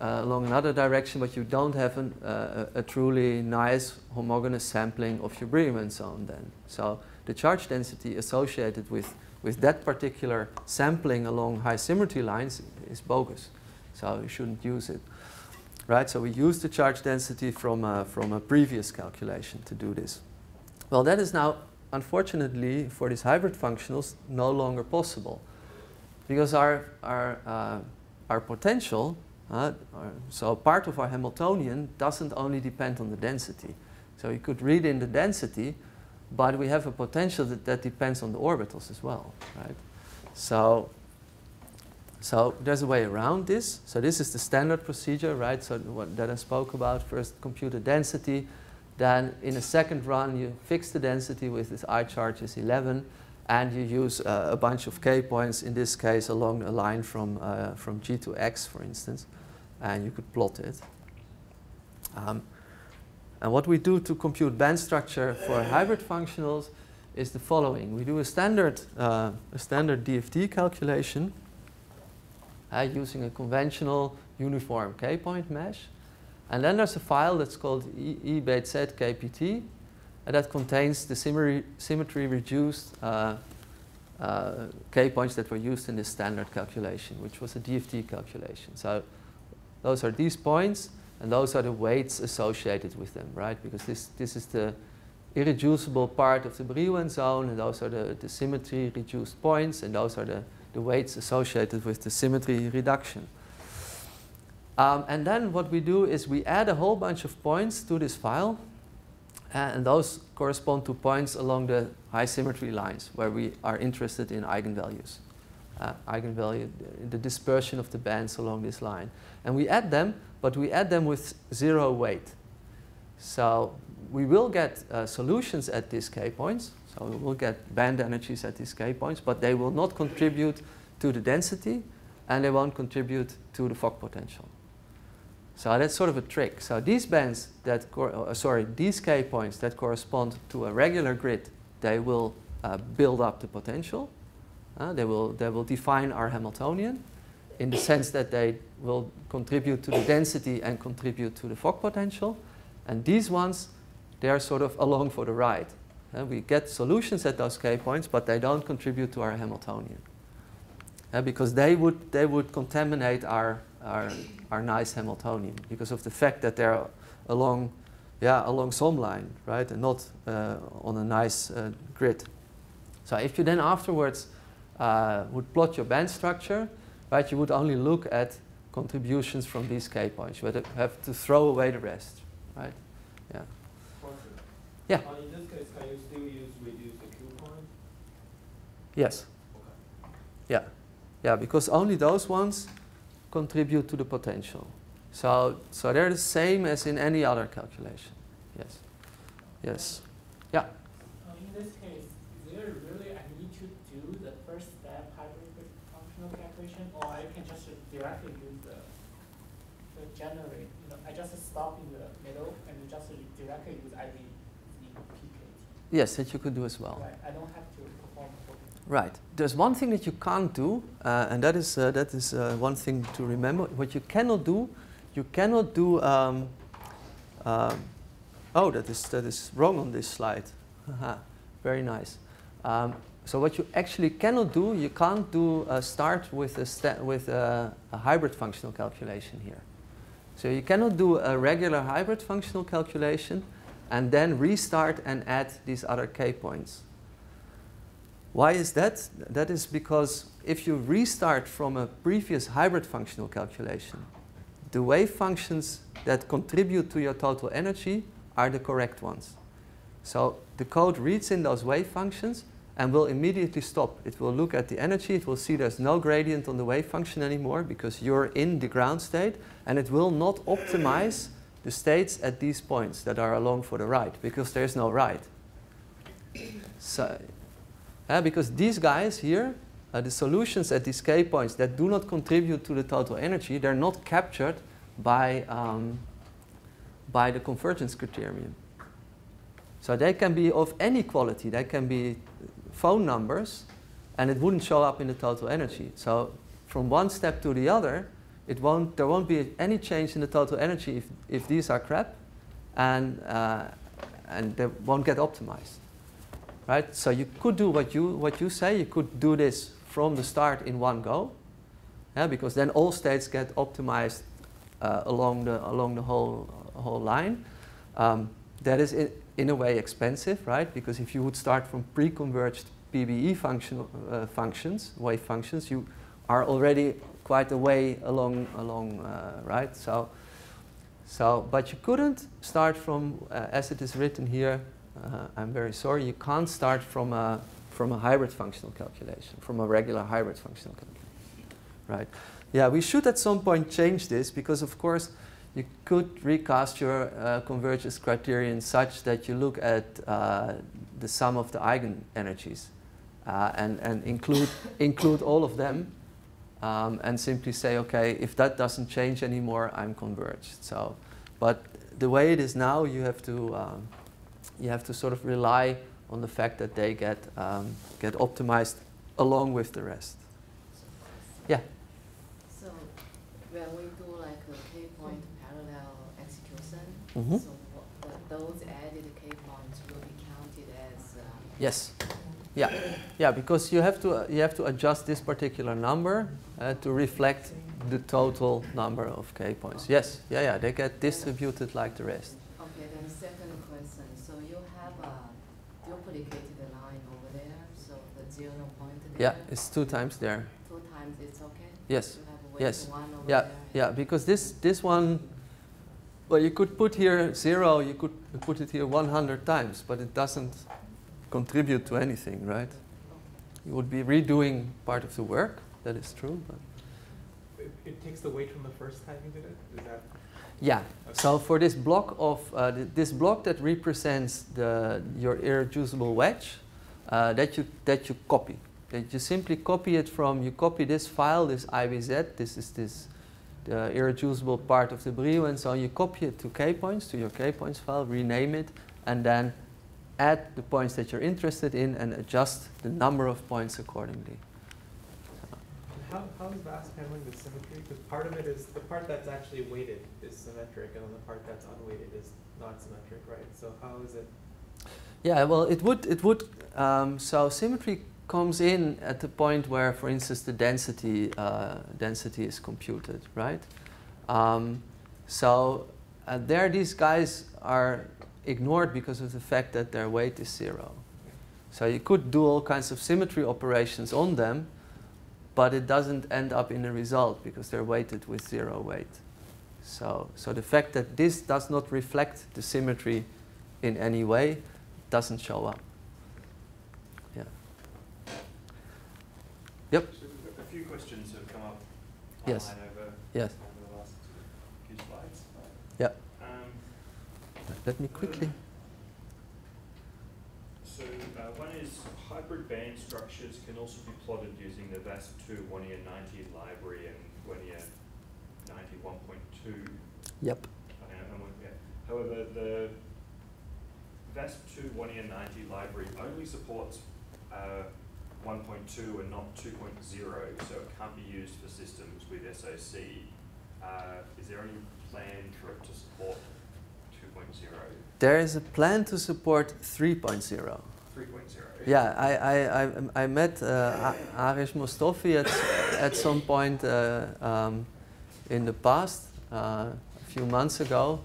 uh, along another direction, but you don't have an, uh, a truly nice homogeneous sampling of your Brillouin zone then. So the charge density associated with, with that particular sampling along high symmetry lines is bogus. So you shouldn't use it, right? So we use the charge density from a, from a previous calculation to do this. Well, that is now, unfortunately, for these hybrid functionals, no longer possible, because our our uh, our potential, uh, our, so part of our Hamiltonian doesn't only depend on the density. So you could read in the density, but we have a potential that that depends on the orbitals as well, right? So. So there's a way around this. So this is the standard procedure, right? So what that I spoke about, first compute the density. Then in a second run, you fix the density with this I charge is eleven. And you use uh, a bunch of k-points, in this case, along a line from, uh, from G to X, for instance. And you could plot it. Um, and what we do to compute band structure for hybrid functionals is the following. We do a standard, uh, a standard D F T calculation. Uh, using a conventional uniform k-point mesh. And then there's a file that's called E beta Z K P T, and that contains the symmetry-reduced uh, uh, k-points that were used in this standard calculation, which was a D F T calculation. So those are these points, and those are the weights associated with them, right? Because this, this is the irreducible part of the Brillouin zone, and those are the, the symmetry-reduced points, and those are the the weights associated with the symmetry reduction. Um, and then what we do is we add a whole bunch of points to this file, and those correspond to points along the high symmetry lines where we are interested in eigenvalues, uh, eigenvalue, the dispersion of the bands along this line. And we add them, but we add them with zero weight. So we will get uh, solutions at these k-points. So we will get band energies at these k-points, but they will not contribute to the density, and they won't contribute to the Fock potential. So that's sort of a trick. So these bands that, cor uh, sorry, these k-points that correspond to a regular grid, they will uh, build up the potential. Uh, they will they will define our Hamiltonian, in the sense that they will contribute to the density and contribute to the Fock potential. And these ones, they are sort of along for the ride. Uh, we get solutions at those k-points, but they don't contribute to our Hamiltonian, uh, because they would, they would contaminate our are are nice Hamiltonian because of the fact that they're along, yeah, along some line, right, and not uh, on a nice uh, grid. So if you then afterwards uh, would plot your band structure, right, you would only look at contributions from these K points. You would have to throw away the rest, right? Yeah. Yeah. Uh, in this case, can you still use reduce the Q point? Yes. Okay. Yeah. Yeah, because only those ones contribute to the potential. So, so they're the same as in any other calculation. Yes. Yes. Yeah. Uh, in this case, is there really a need to do the first step hybrid functional calculation, or I can just directly use the, the generate? You know, I just stop in the middle and just directly use I V. Yes, that you could do as well. Right. I don't have to perform. Right. There's one thing that you can't do, uh, and that is uh, that is uh, one thing to remember. What you cannot do, you cannot do. Um, um, oh, that is that is wrong on this slide. Haha. Very nice. Um, so what you actually cannot do, you can't do uh, start with a sta with a, a hybrid functional calculation here. So you cannot do a regular hybrid functional calculation and then restart and add these other K points. Why is that? That is because if you restart from a previous hybrid functional calculation, the wave functions that contribute to your total energy are the correct ones. So the code reads in those wave functions and will immediately stop. It will look at the energy, it will see there's no gradient on the wave function anymore because you're in the ground state, and it will not optimize the states at these points that are along for the right, because there's no right. So, uh, because these guys here, uh, the solutions at these K points that do not contribute to the total energy, they're not captured by, um, by the convergence criterion. So they can be of any quality. They can be phone numbers, and it wouldn't show up in the total energy. So from one step to the other, It won't, there won't be any change in the total energy if, if these are crap, and, uh, and they won't get optimized, right? So you could do what you, what you say. You could do this from the start in one go, yeah, because then all states get optimized uh, along, the, along the whole, whole line. Um, that is in, in a way expensive, right? Because if you would start from pre-converged P B E function, uh, functions, wave functions, you are already quite a way along, along, uh, right? So, so, but you couldn't start from, uh, as it is written here. Uh, I'm very sorry. You can't start from a from a hybrid functional calculation, from a regular hybrid functional calculation, right? Yeah, we should at some point change this because, of course, you could recast your uh, convergence criterion such that you look at uh, the sum of the eigenenergies uh, and and include include all of them. Um, and simply say, okay, if that doesn't change anymore, I'm converged. So, but the way it is now, you have to um, you have to sort of rely on the fact that they get um, get optimized along with the rest. Yeah. So when we do like a K-point parallel execution, mm-hmm. so what, those added K-points will be counted as um, yes. Yeah, yeah, because you have to uh, you have to adjust this particular number uh, to reflect the total number of K points. Okay. Yes, yeah, yeah, they get distributed like the rest. Okay, then second question. So you have a duplicated line over there, so the zero point there. Yeah, it's two times there. Two times, it's okay. Yes. You have a yes. One over yeah, there. Yeah, because this this one, well, you could put here zero, you could put it here one hundred times, but it doesn't contribute to anything, right? You would be redoing part of the work. That is true, but it, it takes the weight from the first time you did it. Is that? Yeah. Okay. So for this block of uh, th this block that represents the your irreducible wedge, uh, that you that you copy, that you simply copy it from. You copy this file, this I B Z. This is this the irreducible part of the Brillouin zone. You copy it to K points to your K points file, rename it, and then add the points that you're interested in and adjust the number of points accordingly. So. How, how is VASP handling the symmetry? Because part of it is the part that's actually weighted is symmetric, and then the part that's unweighted is not symmetric, right? So how is it? Yeah, well, it would it would um, so symmetry comes in at the point where, for instance, the density uh, density is computed, right? Um, so uh, there, these guys are ignored because of the fact that their weight is zero. So you could do all kinds of symmetry operations on them, but it doesn't end up in a result because they're weighted with zero weight. So, so the fact that this does not reflect the symmetry in any way doesn't show up. Yeah. Yep. So a few questions have come up online yes. over, yes. over the last few slides. Yeah. Um, Let me quickly. So uh, one is hybrid band structures can also be plotted using the VASP two one E R ninety library and one E R ninety one point two. Yep. However, the VASP two one E R ninety library only supports uh, one point two and not two point zero, so it can't be used for systems with S O C. Uh, is there any plan for it to support two point zero? There is a plan to support three point zero. three point zero. Yeah, I I I, I met uh, Arish Mostofi at at some point uh, um, in the past, uh, a few months ago,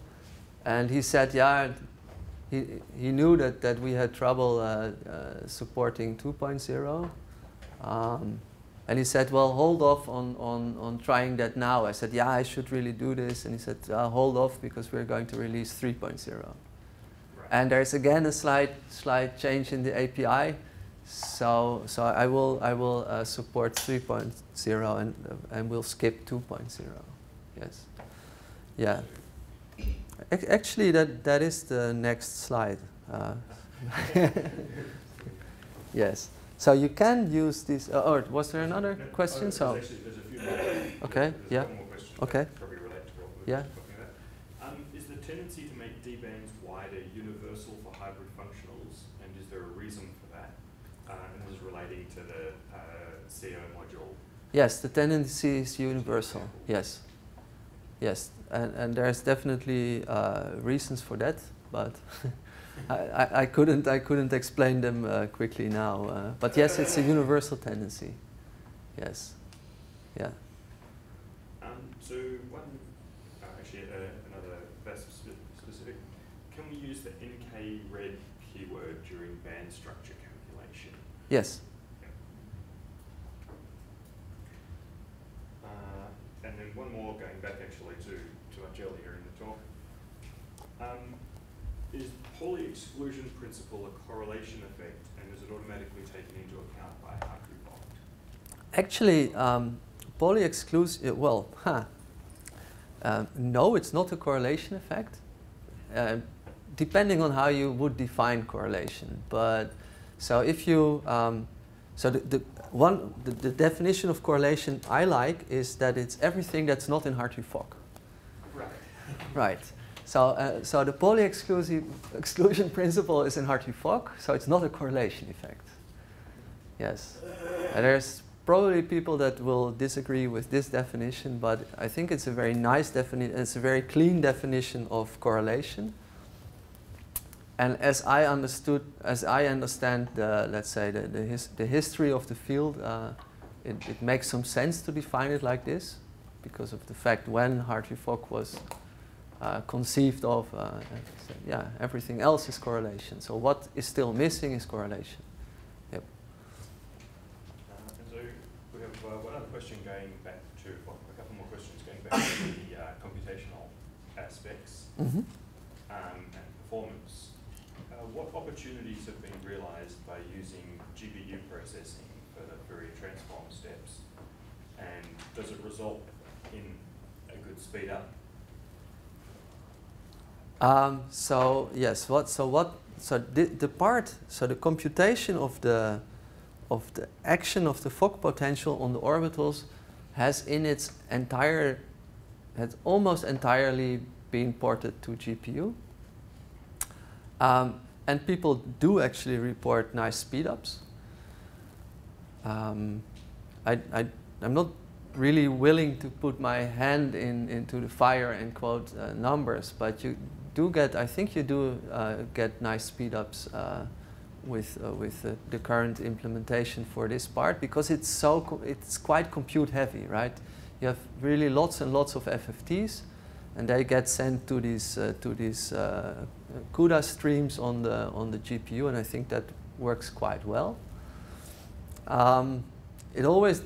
and he said, yeah, he he knew that that we had trouble uh, uh, supporting two point zero, um, and he said, well, hold off on on on trying that now. I said, yeah, I should really do this, and he said, uh, hold off because we're going to release three point zero. And there's again a slight, slight change in the A P I, so so I will I will uh, support three point zero and uh, and we'll skip two point zero. Yes, yeah. A actually, that that is the next slide. Uh, yes. So you can use this. Uh, or was there another no, question? Oh, so actually, there's a few more. Okay. There's yeah. One more question okay. That probably relate to what we're yeah. talking about. Um, is the tendency to make D bands wider universal for hybrid functionals, and is there a reason for that? Uh, and this is relating to the uh, C O module. Yes, the tendency is universal. Yes, yes, and and there's definitely uh, reasons for that, but I, I I couldn't I couldn't explain them uh, quickly now. Uh, but yes, it's a universal tendency. Yes, yeah. Um, so one uh, actually uh, another VASP specific. Can we use the N K red keyword during band structure calculation? Yes. Okay. Uh, and then one more, going back actually to, to much earlier in the talk. Um, is the Pauli exclusion principle a correlation effect, and is it automatically taken into account by Hartree-Fock? Actually, um, Pauli exclusion, well, huh. Um, no, it's not a correlation effect. Uh, depending on how you would define correlation, but so if you um, so the, the one the, the definition of correlation I like is that it's everything that's not in Hartree-Fock. Right. Right. So uh, so the Pauli exclusion principle is in Hartree-Fock, so it's not a correlation effect. Yes. Uh, there's probably people that will disagree with this definition, but I think it's a very nice definition. It's a very clean definition of correlation. And as I understood, as I understand, the, let's say, the, the, his, the history of the field, uh, it, it makes some sense to define it like this, because of the fact when Hartree-Fock was uh, conceived of, uh, yeah, everything else is correlation. So what is still missing is correlation. Yep. Uh, and so we have uh, one other question going back to, well, a couple more questions going back to the uh, computational aspects mm-hmm. um, and performance. What opportunities have been realized by using G W processing for the Fourier transform steps? And does it result in a good speed up? Um, so yes, what so what so the, the part so the computation of the of the action of the Fock potential on the orbitals has in its entire has almost entirely been ported to G P U. Um, And people do actually report nice speed-ups. Um, I, I, I'm not really willing to put my hand in, into the fire and quote uh, numbers, but you do get, I think you do uh, get nice speed-ups uh, with uh, with uh, the current implementation for this part, because it's so co it's quite compute heavy, right? You have really lots and lots of F F Ts, and they get sent to these uh, to these uh, CUDA streams on the on the G P U, and I think that works quite well. Um, it always,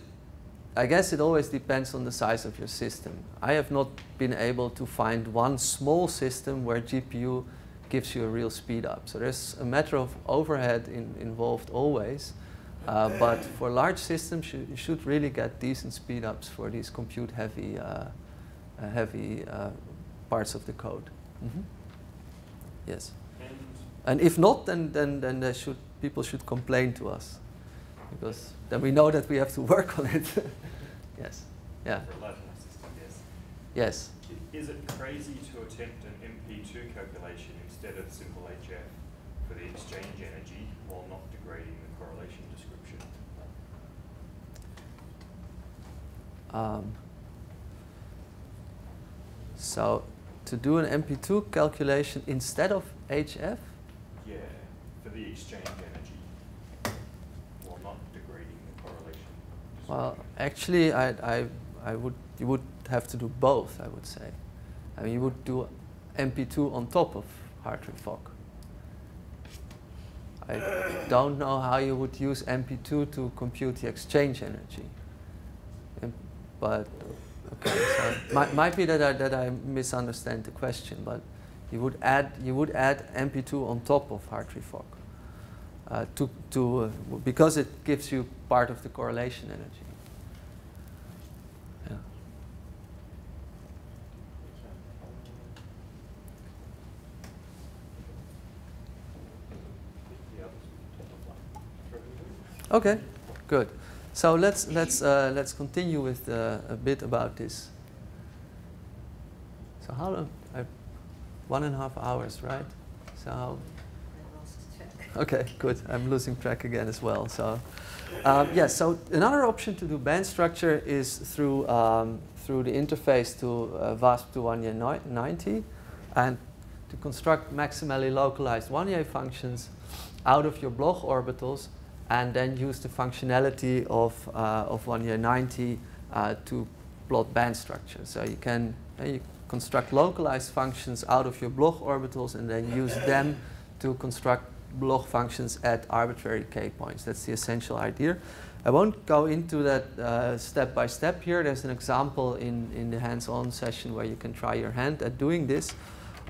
I guess, it always depends on the size of your system. I have not been able to find one small system where G P U gives you a real speed up. So there's a matter of overhead in, involved always. Uh, but for large systems, you, you should really get decent speed ups for these compute heavy, uh, heavy uh, parts of the code. Mm-hmm. Yes. And, and if not, then then then there should, people should complain to us, because then we know that we have to work on it. Yes. Yeah. For a large enough system, yes. Yes. Is it crazy to attempt an M P two calculation instead of simple H F for the exchange energy while not degrading the correlation description? Um, so to do an M P two calculation instead of H F? Yeah, for the exchange energy. Well, actually, I, I, I would, you would have to do both, I would say. I mean, you would do M P two on top of Hartree-Fock. I don't know how you would use M P two to compute the exchange energy. Um, but, okay, so might, might be that I, that I misunderstand the question, but you would add, you would add M P two on top of Hartree-Fock. Uh, to, to, uh, because it gives you part of the correlation energy. Yeah. Okay, good. So let's let's uh, let's continue with uh, a bit about this. So how long? I, one and a half hours, right? So. Okay, good. I'm losing track again as well. So, um, yes. Yeah, so another option to do band structure is through um, through the interface to uh, VASP to one year ninety, and to construct maximally localized one year functions out of your Bloch orbitals, and then use the functionality of uh, of one year ninety uh, to plot band structure. So you can uh, you construct localized functions out of your Bloch orbitals, and then use them to construct Bloch functions at arbitrary k points. That's the essential idea. I won't go into that uh, step by step here. There's an example in, in the hands-on session where you can try your hand at doing this.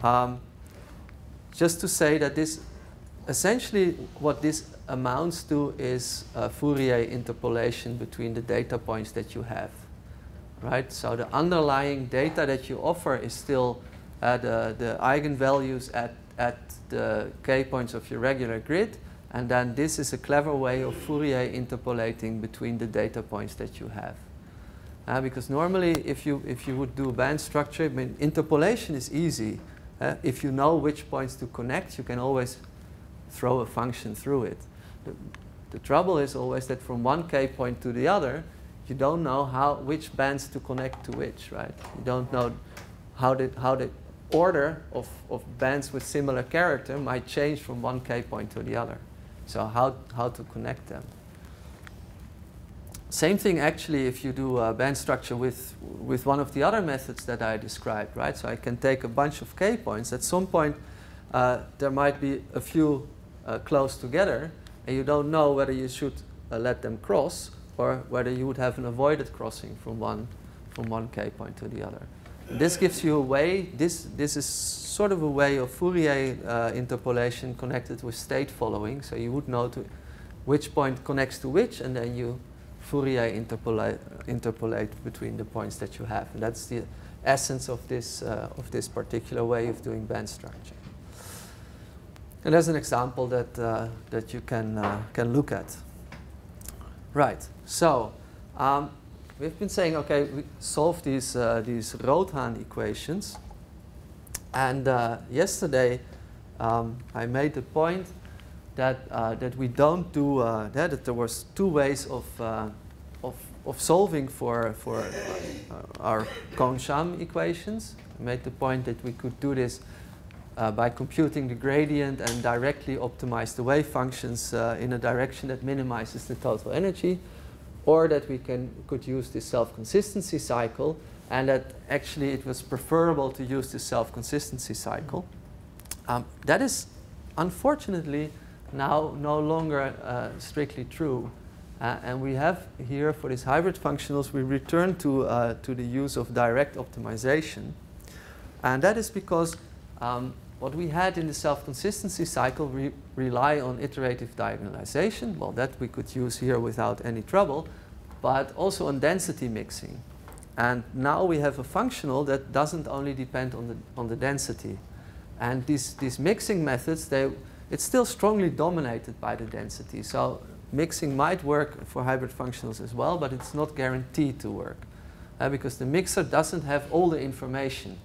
Um, just to say that this, essentially what this amounts to is a Fourier interpolation between the data points that you have. Right? So the underlying data that you offer is still uh, the, the eigenvalues at at the k points of your regular grid, and then this is a clever way of Fourier interpolating between the data points that you have. Uh, because normally, if you if you would do band structure, I mean, interpolation is easy. Uh, if you know which points to connect, you can always throw a function through it. The, the trouble is always that from one k point to the other, you don't know how which bands to connect to which, right? You don't know how did how did order of, of bands with similar character might change from one k point to the other. So how, how to connect them. Same thing actually if you do a band structure with, with one of the other methods that I described, right? So I can take a bunch of k points. At some point uh, there might be a few uh, close together, and you don't know whether you should uh, let them cross or whether you would have an avoided crossing from one, from one k point to the other. This gives you a way, this, this is sort of a way of Fourier uh, interpolation connected with state following. So you would know to which point connects to which, and then you Fourier interpolate, interpolate between the points that you have. And that's the essence of this, uh, of this particular way of doing band structure. And there's an example that, uh, that you can, uh, can look at. Right, so um, we've been saying, okay, we solve these uh, these Rotan equations, and uh, yesterday um, I made the point that uh, that we don't do uh, that, that there was two ways of uh, of of solving for for uh, our Kohn-Sham equations. I made the point that we could do this uh, by computing the gradient and directly optimize the wave functions uh, in a direction that minimizes the total energy, or that we can could use this self-consistency cycle, and that actually it was preferable to use this self-consistency cycle. Um, that is unfortunately now no longer uh, strictly true. Uh, and we have here, for these hybrid functionals, we return to, uh, to the use of direct optimization. And that is because um, what we had in the self-consistency cycle, we rely on iterative diagonalization. Well, that we could use here without any trouble, but also on density mixing. And now we have a functional that doesn't only depend on the, on the density. And these, these mixing methods, they, it's still strongly dominated by the density. So mixing might work for hybrid functionals as well, but it's not guaranteed to work uh, because the mixer doesn't have all the information.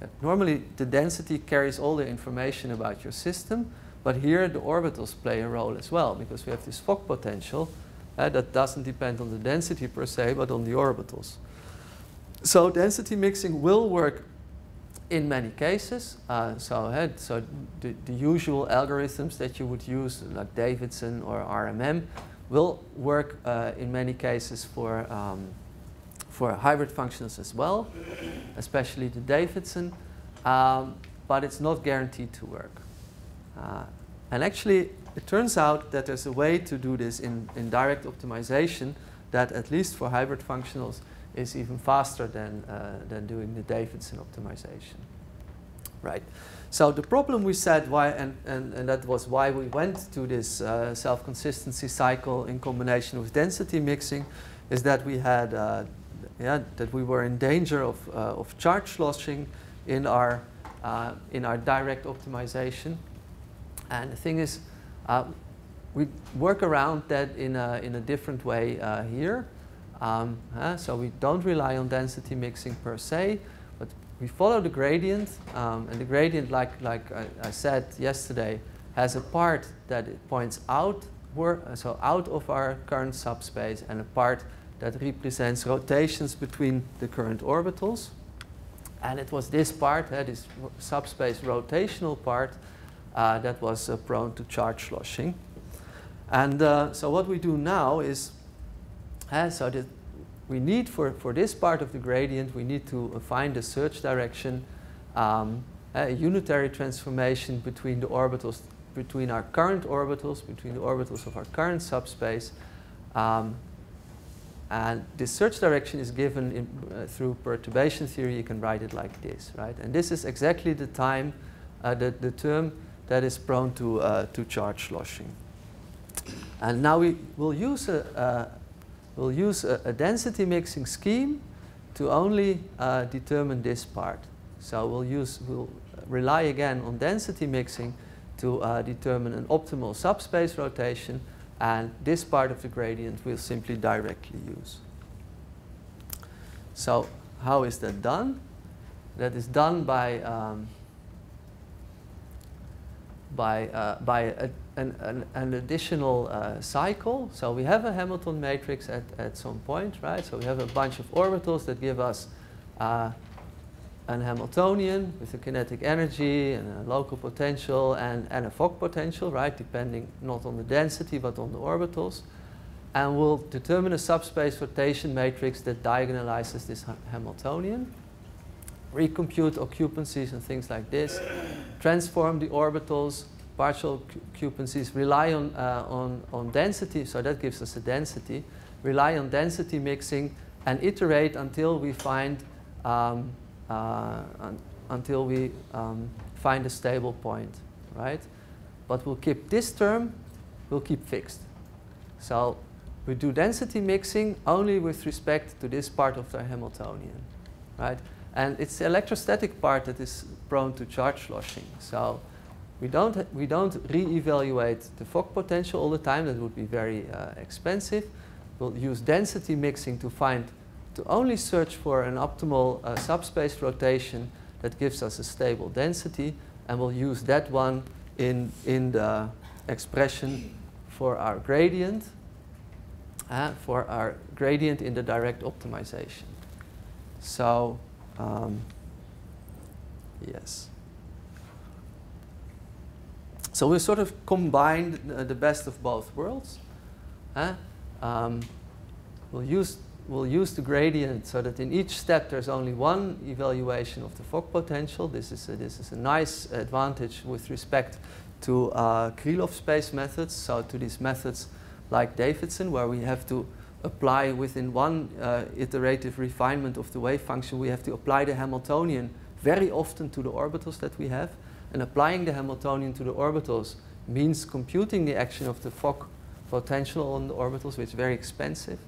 Uh, normally, the density carries all the information about your system, but here the orbitals play a role as well because we have this Fock potential uh, that doesn't depend on the density per se, but on the orbitals. So density mixing will work in many cases. Uh, so uh, so the, the usual algorithms that you would use, like Davidson or R M M, will work uh, in many cases for, um, for hybrid functionals as well, especially the Davidson. Um, but it's not guaranteed to work. Uh, and actually, it turns out that there's a way to do this in, in direct optimization that, at least for hybrid functionals, is even faster than, uh, than doing the Davidson optimization. Right. So the problem we said, why, and, and, and that was why we went to this uh, self-consistency cycle in combination with density mixing, is that we had, uh, yeah, that we were in danger of, uh, of charge sloshing in our, uh, in our direct optimization. And the thing is, uh, we work around that in a, in a different way uh, here. Um, uh, so we don't rely on density mixing per se, but we follow the gradient, um, and the gradient, like, like I, I said yesterday, has a part that it points out, so out of our current subspace, and a part that represents rotations between the current orbitals. And it was this part, uh, this subspace rotational part, uh, that was uh, prone to charge sloshing. And uh, so what we do now is, Uh, so that we need, for, for this part of the gradient, we need to uh, find a search direction, um, a unitary transformation between the orbitals, between our current orbitals, between the orbitals of our current subspace. Um, and this search direction is given in, uh, through perturbation theory. You can write it like this, right? And this is exactly the time, uh, the, the term that is prone to, uh, to charge sloshing. And now we will use a, a We'll use a, a density mixing scheme to only uh, determine this part. So we'll, use, we'll rely again on density mixing to uh, determine an optimal subspace rotation, and this part of the gradient we'll simply directly use. So how is that done? That is done by, um, by, uh, by a An, an, an additional uh, cycle. So we have a Hamilton matrix at, at some point, right? So we have a bunch of orbitals that give us uh, an Hamiltonian with a kinetic energy and a local potential and, and a Fock potential, right? Depending not on the density but on the orbitals. And we'll determine a subspace rotation matrix that diagonalizes this ha Hamiltonian. Recompute occupancies and things like this. Transform the orbitals. Partial occupancies rely on, uh, on, on density, so that gives us a density, rely on density mixing, and iterate until we find, um, uh, un until we um, find a stable point, right? But we'll keep this term, we'll keep fixed. So we do density mixing only with respect to this part of the Hamiltonian, right? And it's the electrostatic part that is prone to charge sloshing. So We don't, we don't re-evaluate the Fock potential all the time. That would be very uh, expensive. We'll use density mixing to find, to only search for an optimal uh, subspace rotation that gives us a stable density. And we'll use that one in, in the expression for our gradient, uh, for our gradient in the direct optimization. So, um, yes. So we sort of combined uh, the best of both worlds. Huh? Um, we'll use we'll use the gradient so that in each step there's only one evaluation of the Fock potential. This is a, this is a nice advantage with respect to uh, Krylov space methods. So to these methods like Davidson, where we have to apply within one uh, iterative refinement of the wave function, we have to apply the Hamiltonian very often to the orbitals that we have. And applying the Hamiltonian to the orbitals means computing the action of the Fock potential on the orbitals, which is very expensive.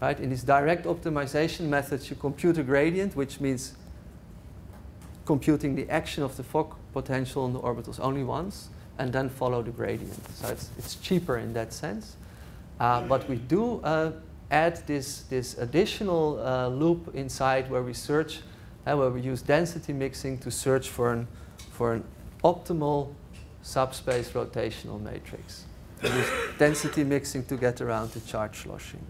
Right? In these direct optimization methods, you compute a gradient, which means computing the action of the Fock potential on the orbitals only once, and then follow the gradient. So it's, it's cheaper in that sense. Uh, but we do uh, add this, this additional uh, loop inside where we search, uh, where we use density mixing to search for an, for an optimal subspace rotational matrix. We use density mixing to get around the charge sloshing.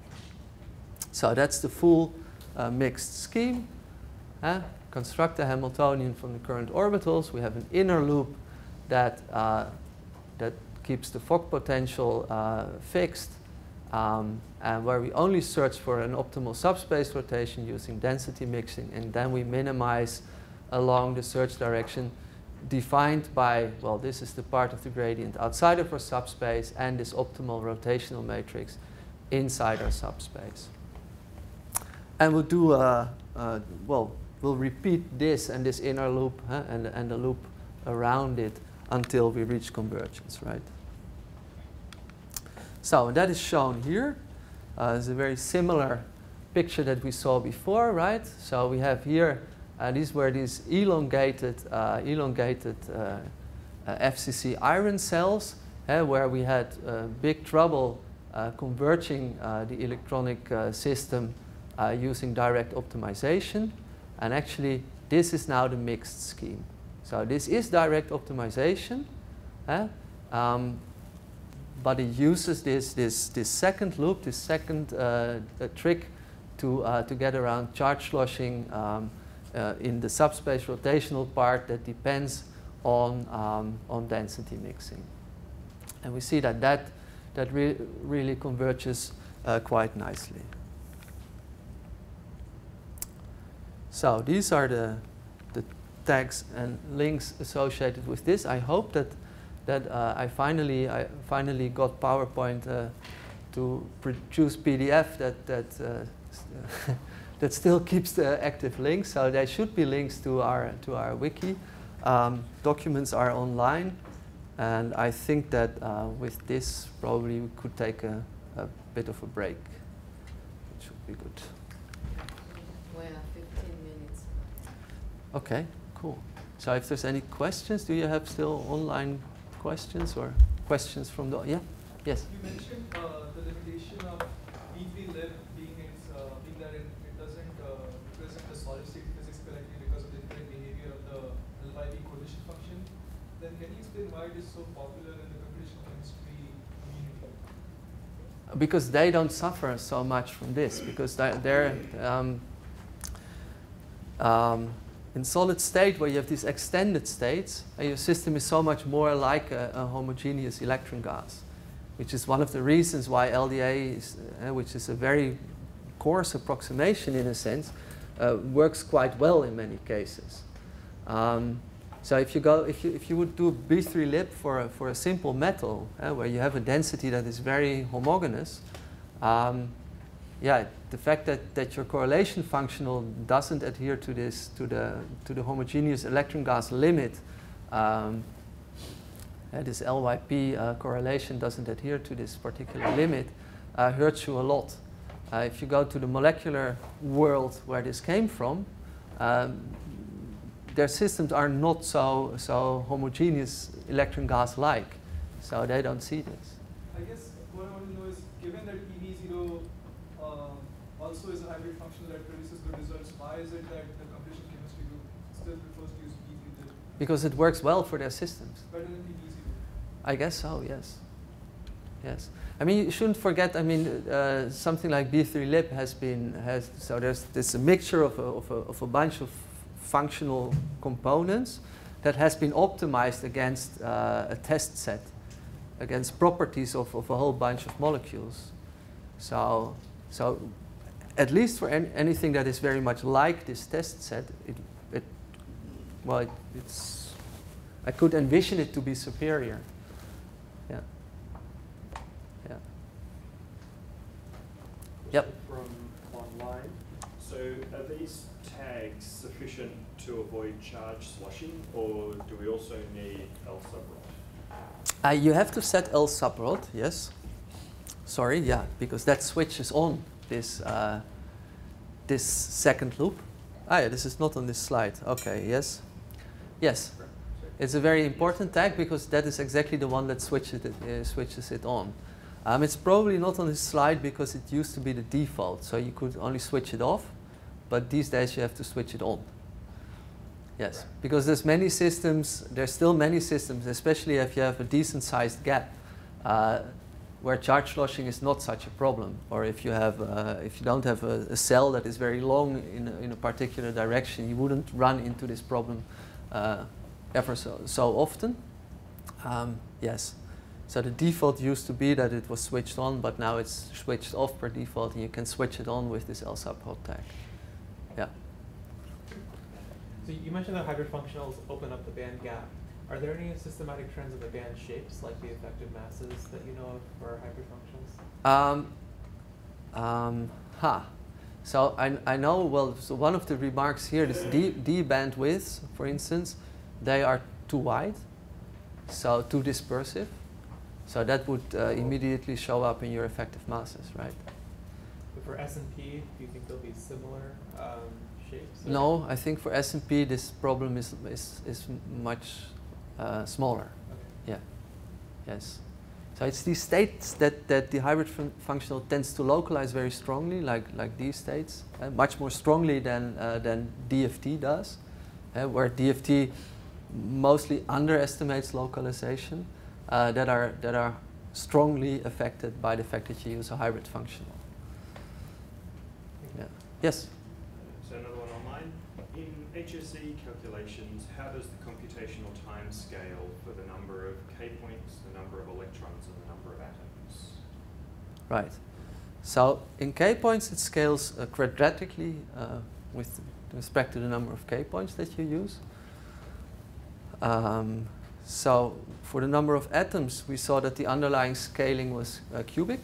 So that's the full uh, mixed scheme. Uh, construct a Hamiltonian from the current orbitals. We have an inner loop that, uh, that keeps the Fock potential uh, fixed. Um, and where we only search for an optimal subspace rotation using density mixing, and then we minimize along the search direction defined by, well, this is the part of the gradient outside of our subspace and this optimal rotational matrix inside our subspace. And we'll do, uh, uh, well, we'll repeat this and this inner loop huh, and, and the loop around it until we reach convergence, right? So that is shown here. Uh, it's a very similar picture that we saw before, right? So we have here, uh, these were these elongated, uh, elongated uh, uh, F C C iron cells, eh, where we had uh, big trouble uh, converging uh, the electronic uh, system uh, using direct optimization. And actually, this is now the mixed scheme. So this is direct optimization. Eh? Um, But it uses this, this, this second loop, this second uh, uh, trick to, uh, to get around charge sloshing um, uh, in the subspace rotational part that depends on, um, on density mixing. And we see that that, that re really converges uh, quite nicely. So these are the, the tags and links associated with this. I hope that that uh, I finally I finally got PowerPoint uh, to produce P D F that that uh, that still keeps the active links. So there should be links to our to our wiki. Um, documents are online, and I think that uh, with this probably we could take a, a bit of a break. It should be good. Well, fifteen minutes. Okay, cool. So if there's any questions, do you have still online questions or questions from the, yeah? Yes? You mentioned uh, the limitation of B three L Y P being, its, uh, being that it, it doesn't uh, represent the solid state physics correctly because of the different behavior of the L Y P coalition function. Then can you explain why it is so popular in the computational chemistry community? Because they don't suffer so much from this, because they're, um, um, in solid state, where you have these extended states, and your system is so much more like a, a homogeneous electron gas, which is one of the reasons why L D A, is, uh, which is a very coarse approximation in a sense, uh, works quite well in many cases. Um, so if you go, if you if you would do B three L Y P for a, for a simple metal, uh, where you have a density that is very homogeneous. Um, Yeah, the fact that, that your correlation functional doesn't adhere to this to the to the homogeneous electron gas limit, um, uh, this L Y P uh, correlation doesn't adhere to this particular limit, uh, hurts you a lot. Uh, if you go to the molecular world where this came from, um, their systems are not so so homogeneous electron gas like, so they don't see this. I guess what I want to know is, given that P B E zero also is a hybrid functional that produces good results, why is it that the computational chemistry group still prefers to use P B E zero? Because it works well for their systems. Better than P B E zero? I guess so, yes. Yes. I mean, you shouldn't forget, I mean, uh, something like B three L Y P has been, has, so there's, there's a mixture of a, of, a, of a bunch of functional components that has been optimized against uh, a test set, against properties of, of a whole bunch of molecules. So, so at least for an anything that is very much like this test set, it, it well, it, it's I could envision it to be superior. Yeah. Yeah. Yep. From online. So are these tags sufficient to avoid charge sloshing, or do we also need L subrod? Uh, you have to set L subrod, yes. Sorry, yeah, because that switches on this uh, this second loop. Ah, yeah, this is not on this slide. Okay, yes, yes. It's a very important tag because that is exactly the one that switches it, uh, switches it on. Um, it's probably not on this slide because it used to be the default, so you could only switch it off. But these days you have to switch it on. Yes, right. Because there's many systems, there's still many systems, especially if you have a decent sized gap, uh, where charge sloshing is not such a problem, or if you have, uh, if you don't have a, a cell that is very long in a, in a particular direction, you wouldn't run into this problem uh, ever so, so often. Um, yes, so the default used to be that it was switched on, but now it's switched off per default, and you can switch it on with this L subrod tag. Yeah. So you mentioned that hybrid functionals open up the band gap. Are there any systematic trends in the band shapes, like the effective masses that you know of for hybrid functionals? Um, um, ha. So I, I know, well, so one of the remarks here is D, D band widths, for instance, they are too wide, so too dispersive. So that would uh, immediately show up in your effective masses, right? But for S and P, do you think they'll be similar um, shapes? No, I think for S and P, this problem is, is, is much Uh, smaller, okay. Yeah, yes. So it's these states that, that the hybrid fun functional tends to localize very strongly, like, like these states, uh, much more strongly than, uh, than D F T does, uh, where D F T mostly underestimates localization, uh, that, are, that are strongly affected by the fact that you use a hybrid functional. Yeah. Yes? So another one online. In H S E calculations, how does the computational time scale for the number of K points, the number of electrons, and the number of atoms? Right. So in K points, it scales uh, quadratically uh, with respect to the number of K points that you use. Um, so for the number of atoms, we saw that the underlying scaling was uh, cubic.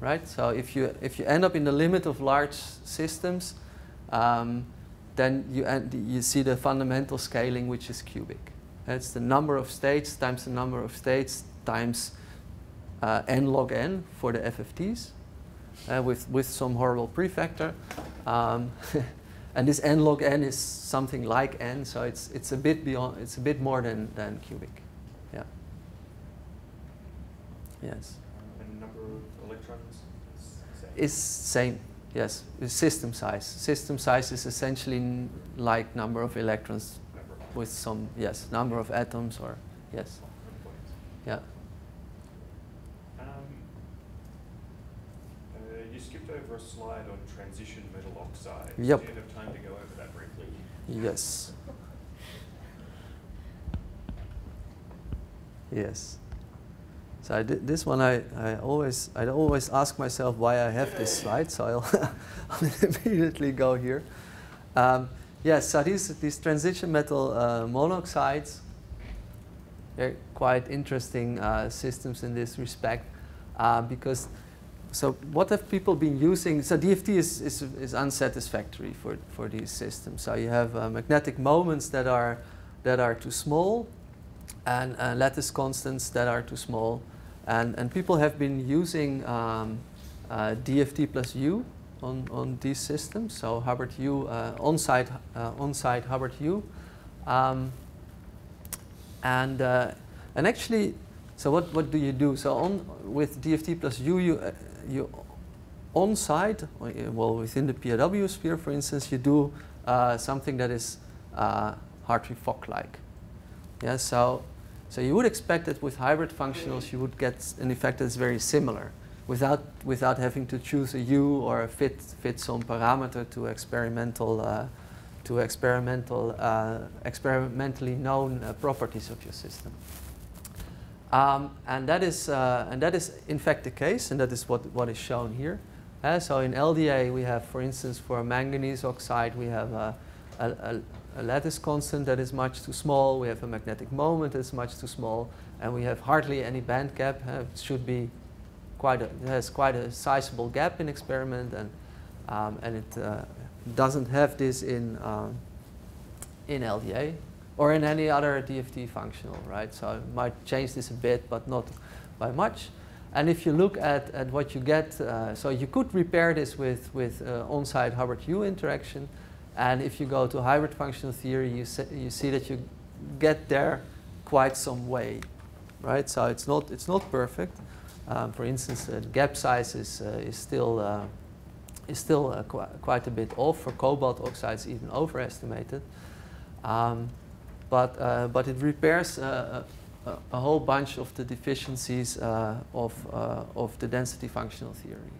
Right. So if you if you end up in the limit of large systems, um, then you, you see the fundamental scaling, which is cubic. That's the number of states times the number of states times uh, n log n for the F F Ts uh, with, with some horrible prefactor. Um, and this n log n is something like n, so it's, it's, a, bit beyond, it's a bit more than, than cubic. Yeah. Yes. And the number of electrons is same? It's same. Yes, system size. System size is essentially n like number of electrons with some, yes, number of atoms or, yes. Yeah. Um, uh, you skipped over a slide on transition metal oxide. Yep. Do you have time to go over that briefly? Yes. Yes. So I did this one, I, I always I always ask myself why I have this slide, so I'll, I'll immediately go here. Um, yes, so these, these transition metal uh, monoxides, they're quite interesting uh, systems in this respect, uh, because, so what have people been using? So D F T is, is, is unsatisfactory for, for these systems. So you have uh, magnetic moments that are, that are too small, and uh, lattice constants that are too small. And, and people have been using um, uh, D F T plus U on, on these systems, so Hubbard U, uh, on-site uh, on-site Hubbard U. Um, and, uh, and actually, so what, what do you do? So on, with D F T plus U, you, uh, you on-site, well, within the P A W sphere, for instance, you do uh, something that is uh, Hartree-Fock-like. Yeah, so, so you would expect that with hybrid functionals you would get an effect that's very similar without, without having to choose a U or a fit, fit some parameter to experimental uh, to experimental, uh, experimentally known uh, properties of your system. Um, and that is, uh, and that is in fact the case, and that is what what is shown here. Uh, so in L D A, we have, for instance, for manganese oxide, we have a, a, a, a lattice constant that is much too small. We have a magnetic moment that's much too small, and we have hardly any band gap. Uh, it should be quite a, it has quite a sizable gap in experiment, and um, and it uh, doesn't have this in um, in L D A or in any other D F T functional, right? So I might change this a bit, but not by much. And if you look at, at what you get, uh, so you could repair this with, with uh, on-site Hubbard U interaction. And if you go to hybrid functional theory, you, se you see that you get there quite some way, right? So it's not, it's not perfect. Um, for instance, the uh, gap size is, uh, is still, uh, is still uh, qu quite a bit off. For cobalt oxides, even overestimated. Um, but, uh, but it repairs uh, A, a whole bunch of the deficiencies uh, of, uh, of the density functional theory.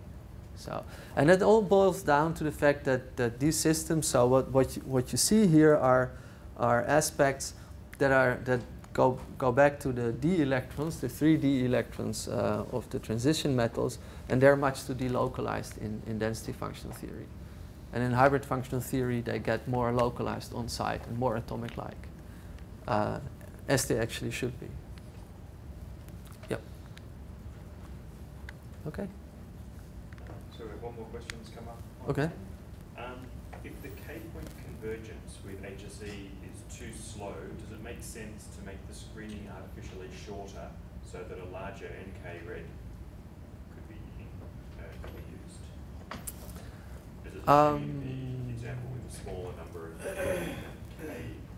So, and it all boils down to the fact that, that these systems, so what, what, you, what you see here are, are aspects that, are, that go, go back to the d electrons, the three D electrons uh, of the transition metals, and they're much too delocalized in, in density functional theory. And in hybrid functional theory, they get more localized on site and more atomic-like. Uh, as they actually should be. Yep. OK. So we have one more question that's come up. OK. Um, if the K-point convergence with H S E is too slow, does it make sense to make the screening artificially shorter so that a larger N K red could be, uh, could be used? Is it um, the example with a smaller number of K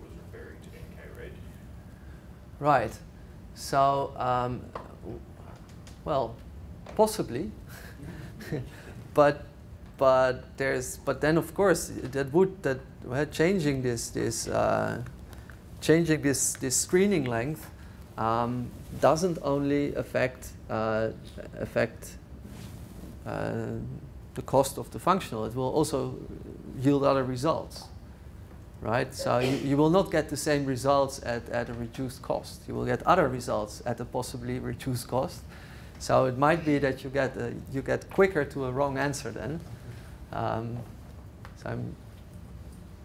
was referring to N K red? Right. So, um, well, possibly, but but there's but then of course that would that uh, changing this this uh, changing this this screening length um, doesn't only affect uh, affect uh, the cost of the functional. It will also yield other results. Right? So you, you will not get the same results at, at a reduced cost. You will get other results at a possibly reduced cost. So it might be that you get, a, you get quicker to a wrong answer then. Um, so I'm,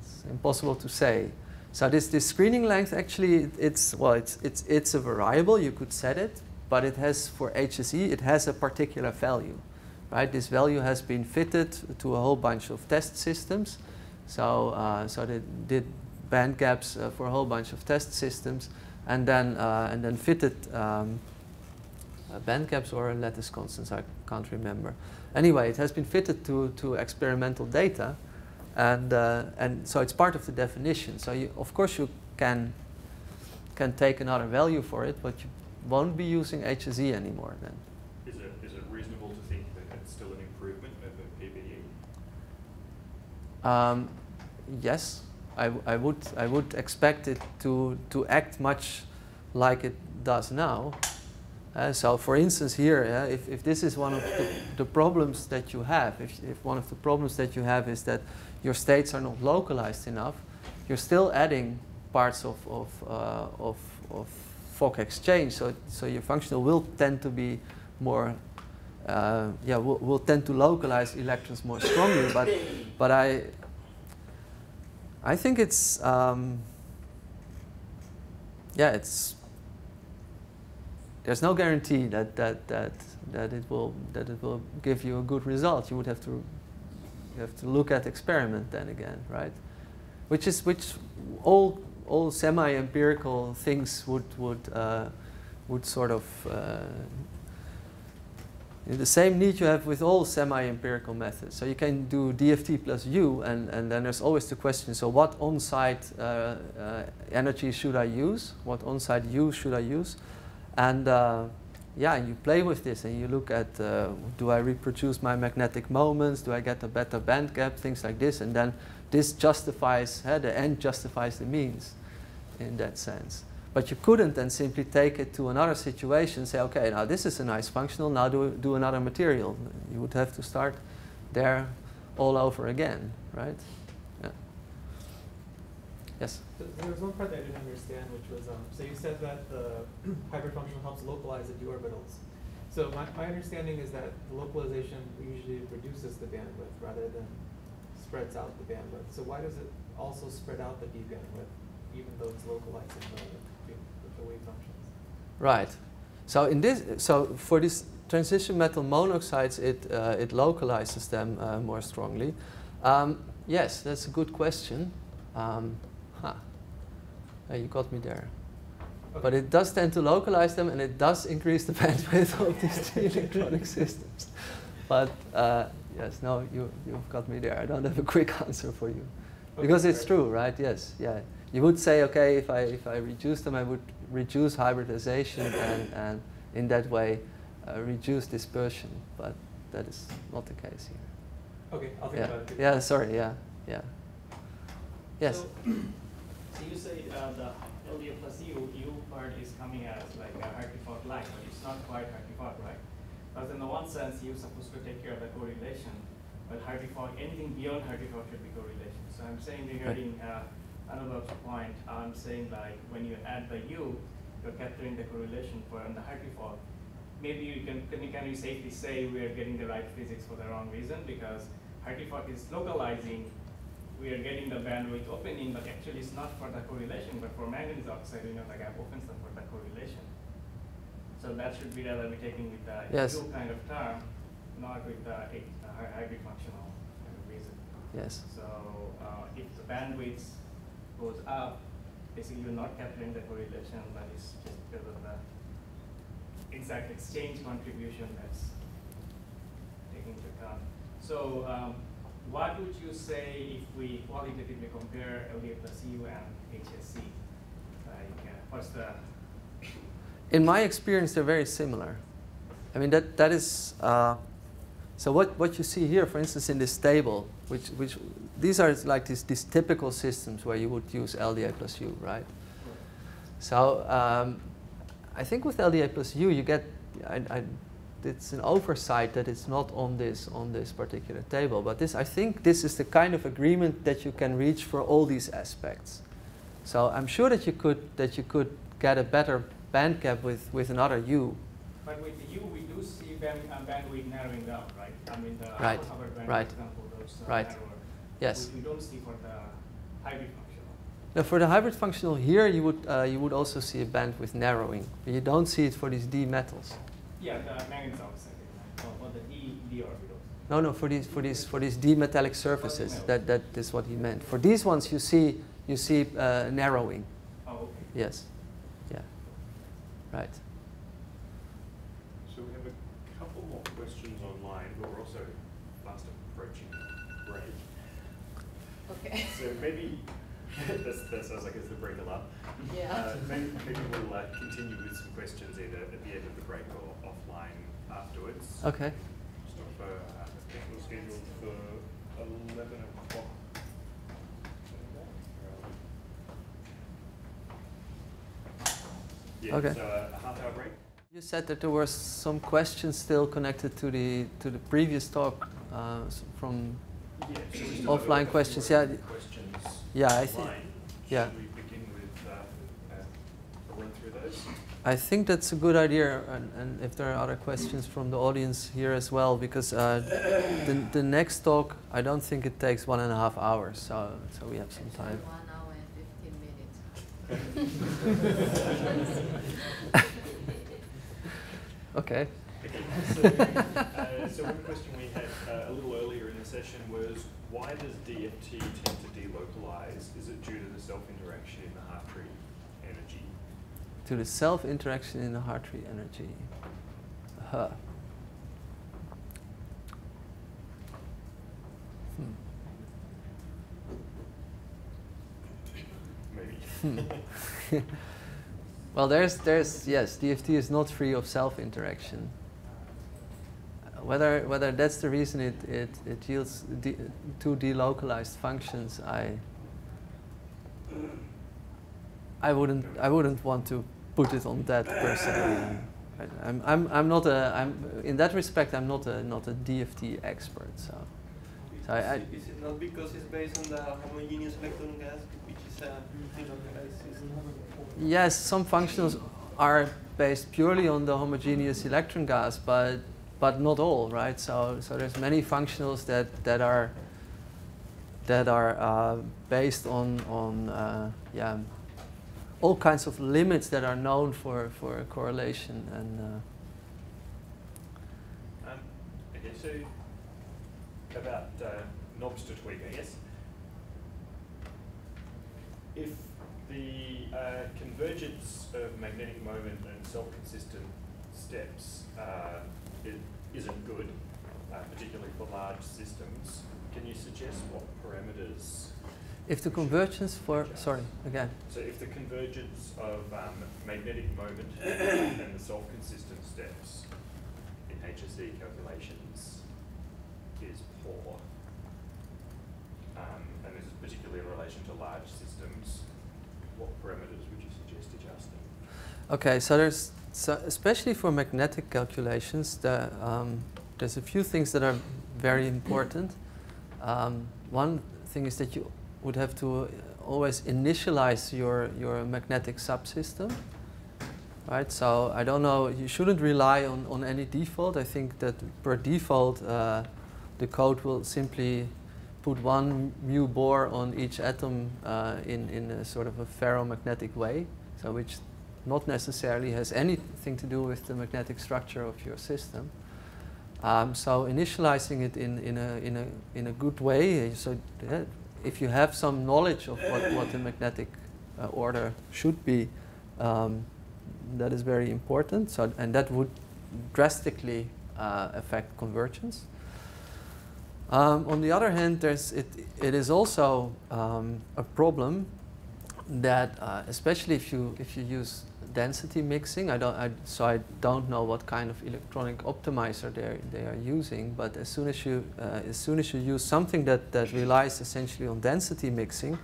it's impossible to say. So this, this screening length actually, it's, well, it's, it's, it's a variable. You could set it, but it has, for H S E, it has a particular value. Right? This value has been fitted to a whole bunch of test systems. So, uh, so they did band gaps uh, for a whole bunch of test systems, and then uh, and then fitted um, uh, band gaps or lattice constants. I can't remember. Anyway, it has been fitted to to experimental data, and uh, and so it's part of the definition. So, you, of course, you can can take another value for it, but you won't be using H S E anymore then. Is it is it reasonable to think that it's still an improvement over P B E? Um, yes, I, I would. I would expect it to to act much like it does now. Uh, so, for instance, here, uh, if if this is one of the, the problems that you have, if if one of the problems that you have is that your states are not localized enough, you're still adding parts of of uh, of, of Fock exchange. So so your functional will tend to be more. Uh, yeah, we'll, we'll tend to localize electrons more strongly, but but I I think it's um, yeah, it's there's no guarantee that that that that it will that it will give you a good result. You would have to you have to look at experiment then again, right? Which is which all all semi-empirical things would would uh, would sort of. Uh, The same need you have with all semi-empirical methods. So you can do D F T plus U, and, and then there's always the question, so what on-site uh, uh, energy should I use? What on-site U should I use? And uh, yeah, and you play with this, and you look at, uh, do I reproduce my magnetic moments? Do I get a better band gap? Things like this. And then this justifies, uh, the end justifies the means in that sense. But you couldn't then simply take it to another situation and say, OK, now this is a nice functional. Now do, do another material. You would have to start there all over again, right? Yeah. Yes? There was one part that I didn't understand, which was, um, so you said that the hybrid functional helps localize the d orbitals. So my, my understanding is that the localization usually reduces the bandwidth rather than spreads out the bandwidth. So why does it also spread out the d bandwidth, even though it's localizing the, the, the wave functions? Right. So in this, so for these transition metal monoxides, it uh, it localizes them uh, more strongly. Um, yes, that's a good question. Um, huh. Uh, you got me there. Okay. But it does tend to localize them, and it does increase the bandwidth of these three electronic systems. But uh, yes, no, you you've got me there. I don't have a quick answer for you, okay, because it's true, right? Yes, yeah. You would say, okay, if I if I reduce them, I would reduce hybridization and, and in that way uh, reduce dispersion. But that is not the case here. Okay, I'll think yeah. about it. Yeah, sorry. Yeah, yeah. Yes. So, so you say uh, the L D A plus U, U part is coming as like a Hartree-Fock line, but it's not quite Hartree-Fock, right? Because in the one sense, you're supposed to take care of the correlation, but Hartree-Fock, anything beyond Hartree-Fock should be correlation. So I'm saying regarding uh, another point, I'm saying like when you add the U, you're capturing the correlation for on the Hartree-Fock. Maybe you can, can, can we safely say we are getting the right physics for the wrong reason, because Hartree-Fock is localizing, we are getting the bandwidth opening, but actually it's not for the correlation, but for manganese oxide, you know, the gap opens up for the correlation. So that should be rather be taken with the yes. U kind of term, not with the uh, hybrid functional kind of reason. Yes. So uh, if the bandwidth goes up, basically you're not capturing the correlation, but it's just because of the exact exchange contribution that's taken into account. So um, what would you say if we qualitatively compare L D A plus U and H S C? Like, uh, what's the? In my experience, they're very similar. I mean, that that is. Uh, so what what you see here, for instance, in this table, which which these are like these these typical systems where you would use L D A plus U, right? So um, I think with L D A plus U, you get. I, I, It's an oversight that it's not on this on this particular table, but this I think this is the kind of agreement that you can reach for all these aspects. So I'm sure that you could that you could get a better band gap with with another U. But with the U, we do see band, uh, bandwidth narrowing down, right? I mean, the right, Hubbard band, right, for example, those, uh, right, narrower, yes. Which we don't see for the hybrid functional. Now, for the hybrid functional here, you would uh, you would also see a bandwidth narrowing, but you don't see it for these d metals. Yeah, the manganese oxide, or the d, d orbitals. No, no, for these for these for these d-metallic surfaces, that that is what he meant. For these ones, you see you see uh, narrowing. Oh, okay. Yes, yeah, right. So we have a couple more questions online, but we're also fast approaching break. Okay. So maybe that that sounds like it's the break a lot. Yeah. Uh, maybe, maybe we'll uh, continue with some questions either at the end of the break or offline afterwards. Okay. Stop for uh, we're scheduled for eleven o'clock. Yeah. Okay. So uh, a half hour break. You said that there were some questions still connected to the to the previous talk uh, from yeah, so offline questions. Yeah. Questions yeah. I think. Yeah. I think that's a good idea, and, and if there are other questions from the audience here as well, because uh, the, the next talk, I don't think it takes one and a half hours, so, so we have some time. One hour and fifteen minutes. Okay. Okay. So, uh, so one question we had uh, a little earlier in the session was, why does D F T tend to delocalize? Is it due to the self-interaction in the Hartree energy? To the self-interaction in the Hartree energy. Huh. Hmm. Maybe. Hmm. Well, there's, there's, yes, D F T is not free of self-interaction. Whether, whether that's the reason it, it, it yields de two delocalized functions, I, I wouldn't, I wouldn't want to put it on that personally. I'm, I'm, I'm not a, I'm, in that respect, I'm not a, not a D F T expert. So, So I, I is it not because it's based on the homogeneous electron gas, which is a disorganized system? Yes, some functionals are based purely on the homogeneous electron gas, but but not all, right? So so there's many functionals that that are that are uh, based on on uh, yeah all kinds of limits that are known for for correlation and. Uh, about uh, knobs to tweak, I guess. If the uh, convergence of magnetic moment and self-consistent steps uh, it isn't good, uh, particularly for large systems, can you suggest what parameters? If the convergence for, adjust? sorry, again. So if the convergence of um, magnetic moment and the self-consistent steps in H S E calculations is poor, um, and this is particularly in relation to large systems, what parameters would you suggest adjusting? Okay, so there's so especially for magnetic calculations, the, um, there's a few things that are very important. Um, one thing is that you would have to always initialize your your magnetic subsystem. Right, so I don't know. You shouldn't rely on on any default. I think that per default. Uh, The code will simply put one mu Bohr on each atom uh, in, in a sort of a ferromagnetic way, so which not necessarily has anything to do with the magnetic structure of your system. Um, so initializing it in, in, a, in, a, in a good way, so if you have some knowledge of what, what the magnetic uh, order should be, um, that is very important. So, and that would drastically uh, affect convergence. Um, on the other hand, there's it, it is also um, a problem that, uh, especially if you if you use density mixing, I don't I, so I don't know what kind of electronic optimizer they they are using. But as soon as you uh, as soon as you use something that that relies essentially on density mixing,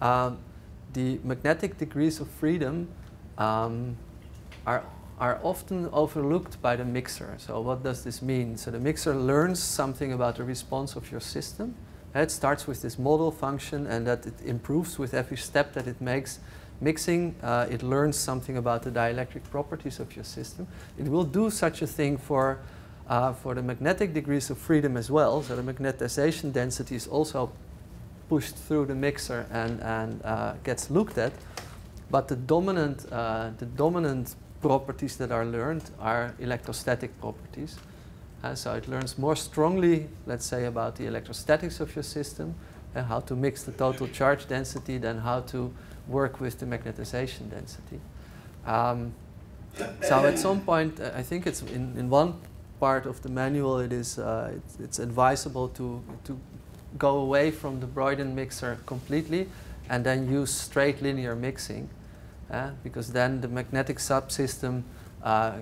um, the magnetic degrees of freedom um, are. are often overlooked by the mixer. So what does this mean? So the mixer learns something about the response of your system. It starts with this model function, and that it improves with every step that it makes. Mixing, uh, it learns something about the dielectric properties of your system. It will do such a thing for, uh, for the magnetic degrees of freedom as well. So the magnetization density is also pushed through the mixer and, and uh, gets looked at. But the dominant, uh, the dominant properties that are learned are electrostatic properties. Uh, so it learns more strongly, let's say, about the electrostatics of your system, and how to mix the total charge density than how to work with the magnetization density. Um, so at some point, uh, I think it's in, in one part of the manual, it is, uh, it's, it's advisable to, to go away from the Breuden mixer completely and then use straight linear mixing. Uh, because then the magnetic subsystem uh,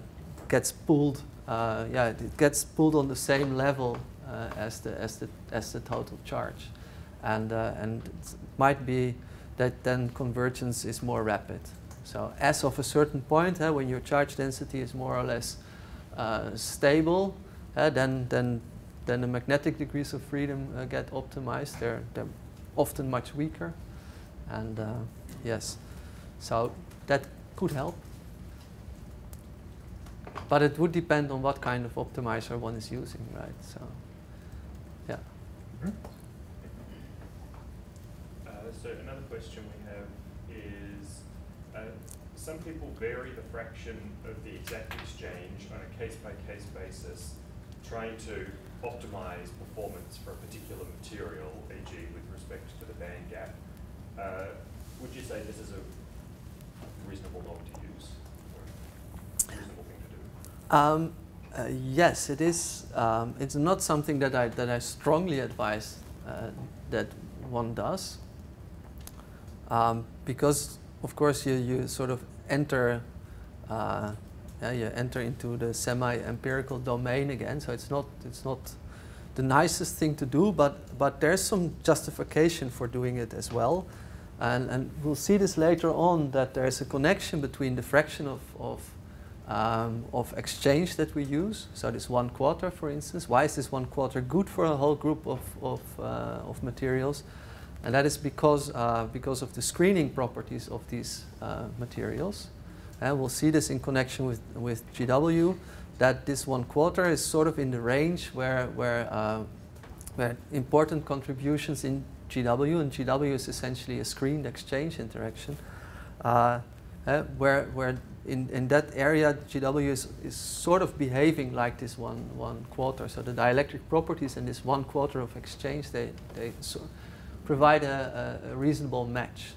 gets pulled, uh, yeah, it gets pulled on the same level uh, as the as the as the total charge, and uh, and it might be that then convergence is more rapid. So as of a certain point, uh, when your charge density is more or less uh, stable, uh, then then then the magnetic degrees of freedom uh, get optimized. They're they're often much weaker, and uh, yes. So that could help, but it would depend on what kind of optimizer one is using, right? So, yeah. Uh, so another question we have is: uh, some people vary the fraction of the exact exchange on a case-by-case basis, trying to optimize performance for a particular material, for example, with respect to the band gap. Uh, would you say this is a reasonable knob to use, or reasonable thing to do? Um, uh, yes, it is. Um, it's not something that I that I strongly advise uh, that one does, um, because of course you you sort of enter uh, yeah, you enter into the semi-empirical domain again. So it's not it's not the nicest thing to do, but but there's some justification for doing it as well. And, and we'll see this later on, that there is a connection between the fraction of, of um, of exchange that we use. So this one quarter, for instance, why is this one quarter good for a whole group of, of, uh, of materials? And that is because, uh, because of the screening properties of these uh, materials. And we'll see this in connection with, with G W, that this one quarter is sort of in the range where, where, uh, where important contributions in G W, and G W is essentially a screened exchange interaction, uh, uh, where, where in, in that area G W is, is sort of behaving like this one, one quarter. So the dielectric properties in this one quarter of exchange, they, they so provide a, a, a reasonable match.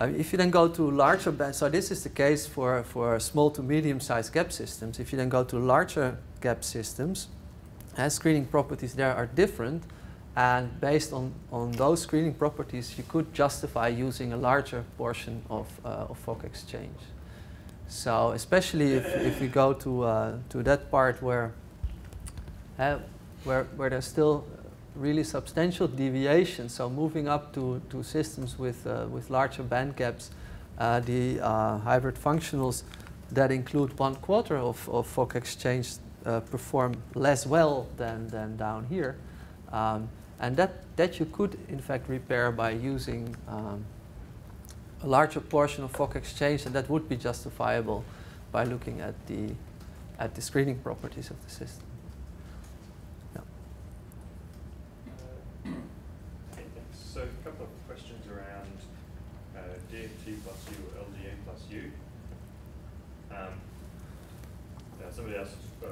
Uh, if you then go to larger bands, so this is the case for, for small to medium-sized gap systems. If you then go to larger gap systems, uh, screening properties there are different. And based on, on those screening properties, you could justify using a larger portion of, uh, of Fock exchange. So especially if, if we go to, uh, to that part where, uh, where, where there's still really substantial deviation, so moving up to, to systems with, uh, with larger band gaps, uh, the uh, hybrid functionals that include one quarter of, of Fock exchange uh, perform less well than, than down here. Um, And that, that you could, in fact, repair by using um, a larger portion of Fock exchange, and that would be justifiable by looking at the, at the screening properties of the system. Yeah. Uh, okay, thanks. So a couple of questions around uh, D F T plus U or L D A plus U. Um, uh, somebody asked, uh,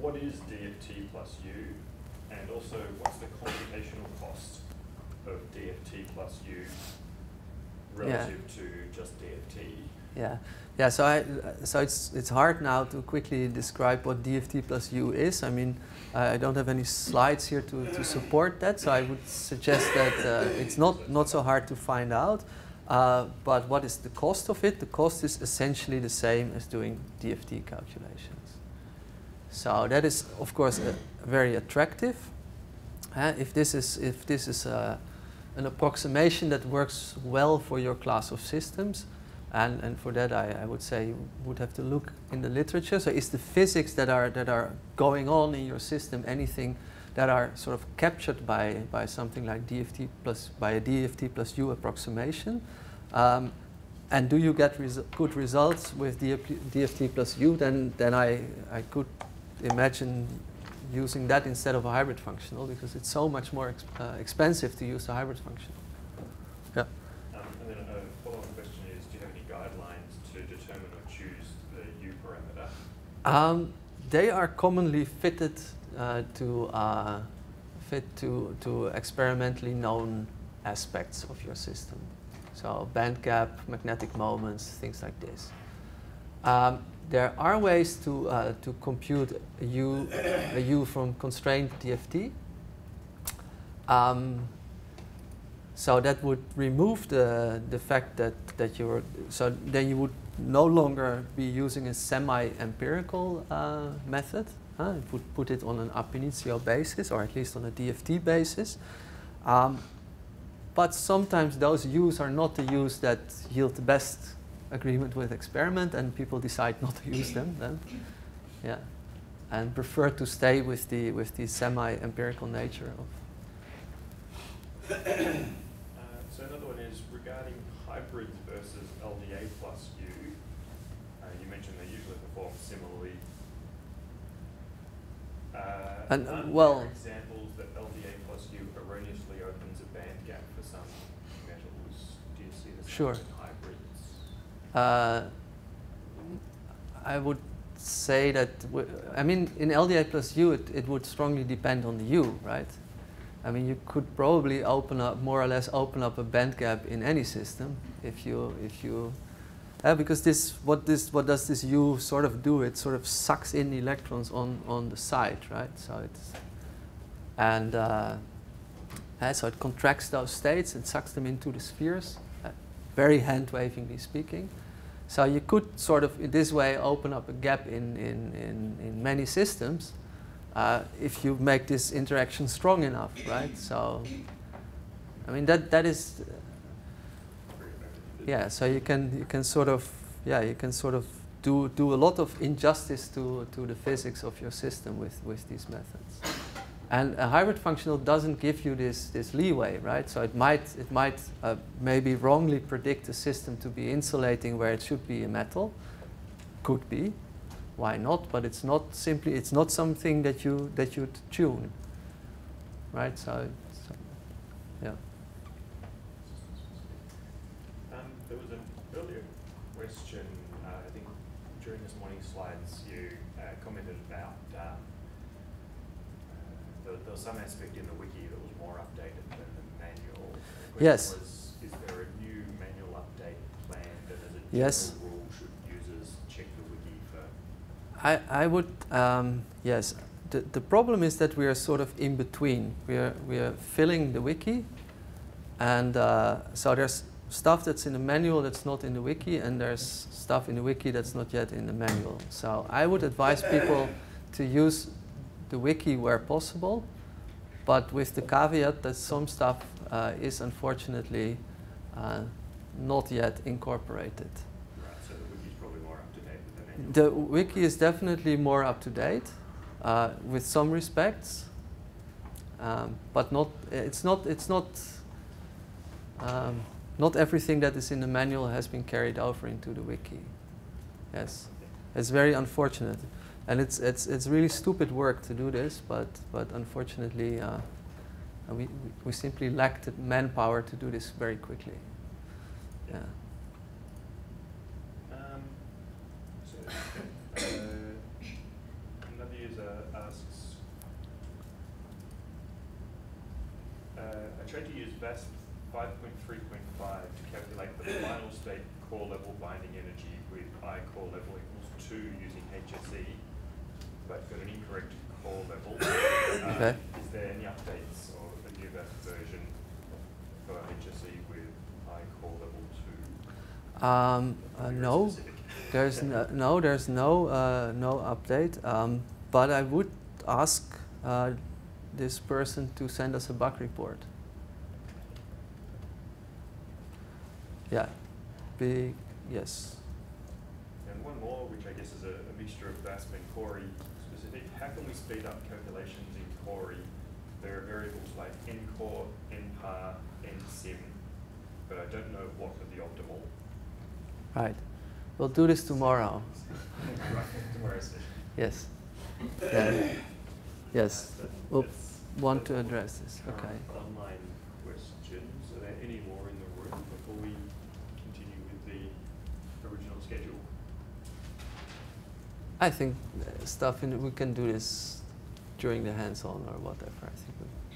what is D F T plus U? And also, what's the computational cost of D F T plus U relative yeah. to just D F T? Yeah, yeah. So I, so it's it's hard now to quickly describe what D F T plus U is. I mean, I don't have any slides here to, to support that. So I would suggest that uh, it's not not so hard to find out. Uh, but what is the cost of it? The cost is essentially the same as doing D F T calculations. So that is, of course, uh, very attractive. Uh, if this is if this is uh, an approximation that works well for your class of systems, and and for that I, I would say you would have to look in the literature. So is the physics that are that are going on in your system anything that are sort of captured by by something like D F T plus by a D F T plus U approximation? Um, And do you get resu good results with D F T plus U? Then, then I, I could imagine using that instead of a hybrid functional, because it's so much more exp uh, expensive to use a hybrid functional. Yeah. Um, and then a follow-up question is: do you have any guidelines to determine or choose the U parameter? Um, they are commonly fitted uh, to uh, fit to to experimentally known aspects of your system. So band gap, magnetic moments, things like this. Um, there are ways to, uh, to compute a U, a U from constrained D F T. Um, so that would remove the, the fact that, that you're, so then you would no longer be using a semi-empirical uh, method. Huh? It would put it on an ab initio basis, or at least on a D F T basis. Um, But sometimes those U's are not the U's that yield the best agreement with experiment, and people decide not to use them then. Yeah. And prefer to stay with the with the semi-empirical nature of. Uh, so another one is regarding hybrids versus L D A plus U. Uh, you mentioned they usually perform similarly. Uh, and uh, well, examples that L D A plus U erroneously opens a band gap for some metals. Do you see this sure. in hybrids? Uh, I would say that, w I mean, in L D A plus U, it, it would strongly depend on the U, right? I mean, you could probably open up, more or less, open up a band gap in any system if you, if you. Uh, because this, what this, what does this U sort of do? It sort of sucks in electrons on on the side, right? So it's, and uh, uh, so it contracts those states and sucks them into the spheres, uh, very hand-wavingly speaking. So you could sort of in this way open up a gap in in in, in many systems uh, if you make this interaction strong enough, right? So, I mean that that is. Uh, Yeah, so you can you can sort of yeah you can sort of do, do a lot of injustice to, to the physics of your system with, with these methods. And a hybrid functional doesn't give you this, this leeway, right? So it might, it might uh, maybe wrongly predict a system to be insulating where it should be a metal. Could be. Why not? But it's not simply, it's not something that you, that you'd tune, right? So, so yeah. Um, there was an earlier question, uh, I think during this morning's slides, you uh, commented about um, uh, there, there was some aspect in the wiki that was more updated than the manual. The question yes. was, is there a new manual update planned? And as a yes. Rule, should users check the wiki for? I, I would, um, yes. The, the problem is that we are sort of in between. We are, we are filling the wiki, and uh, so there's stuff that's in the manual that's not in the wiki, and there's stuff in the wiki that's not yet in the manual. So I would advise people to use the wiki where possible, but with the caveat that some stuff uh, is unfortunately uh, not yet incorporated. Right, so the wiki is probably more up to date than the manual. The wiki is definitely more up to date. Uh, with some respects, um, but not. It's not. It's not. Um, not everything that is in the manual has been carried over into the wiki. Yes, it's very unfortunate, and it's it's it's really stupid work to do this. But but unfortunately, uh, we we simply lack the manpower to do this very quickly. Yeah. Um, so uh, asks, uh, I tried to use VASP five point three point five to calculate the final state core level binding energy with I core level equals two using H S E, but got an incorrect core level. Uh, okay. Is there any updates or a new VASP version for H S E with I core level two? Um, uh, no. There's no, no, there's no, uh, no update. Um, But I would ask uh, this person to send us a bug report. Yeah. Big, yes. And one more, which I guess is a, a mixture of VASP and Corey specific. How can we speed up calculations in Corey? There are variables like N core, N par, N sim, but I don't know what would be optimal. Right. We'll do this tomorrow. Right, tomorrow's session. Yes. Yeah. Yes, uh, we'll want to address this. Okay. Online questions. Are there any more in the room before we continue with the original schedule? I think stuff in we can do this during the hands-on or whatever. I think.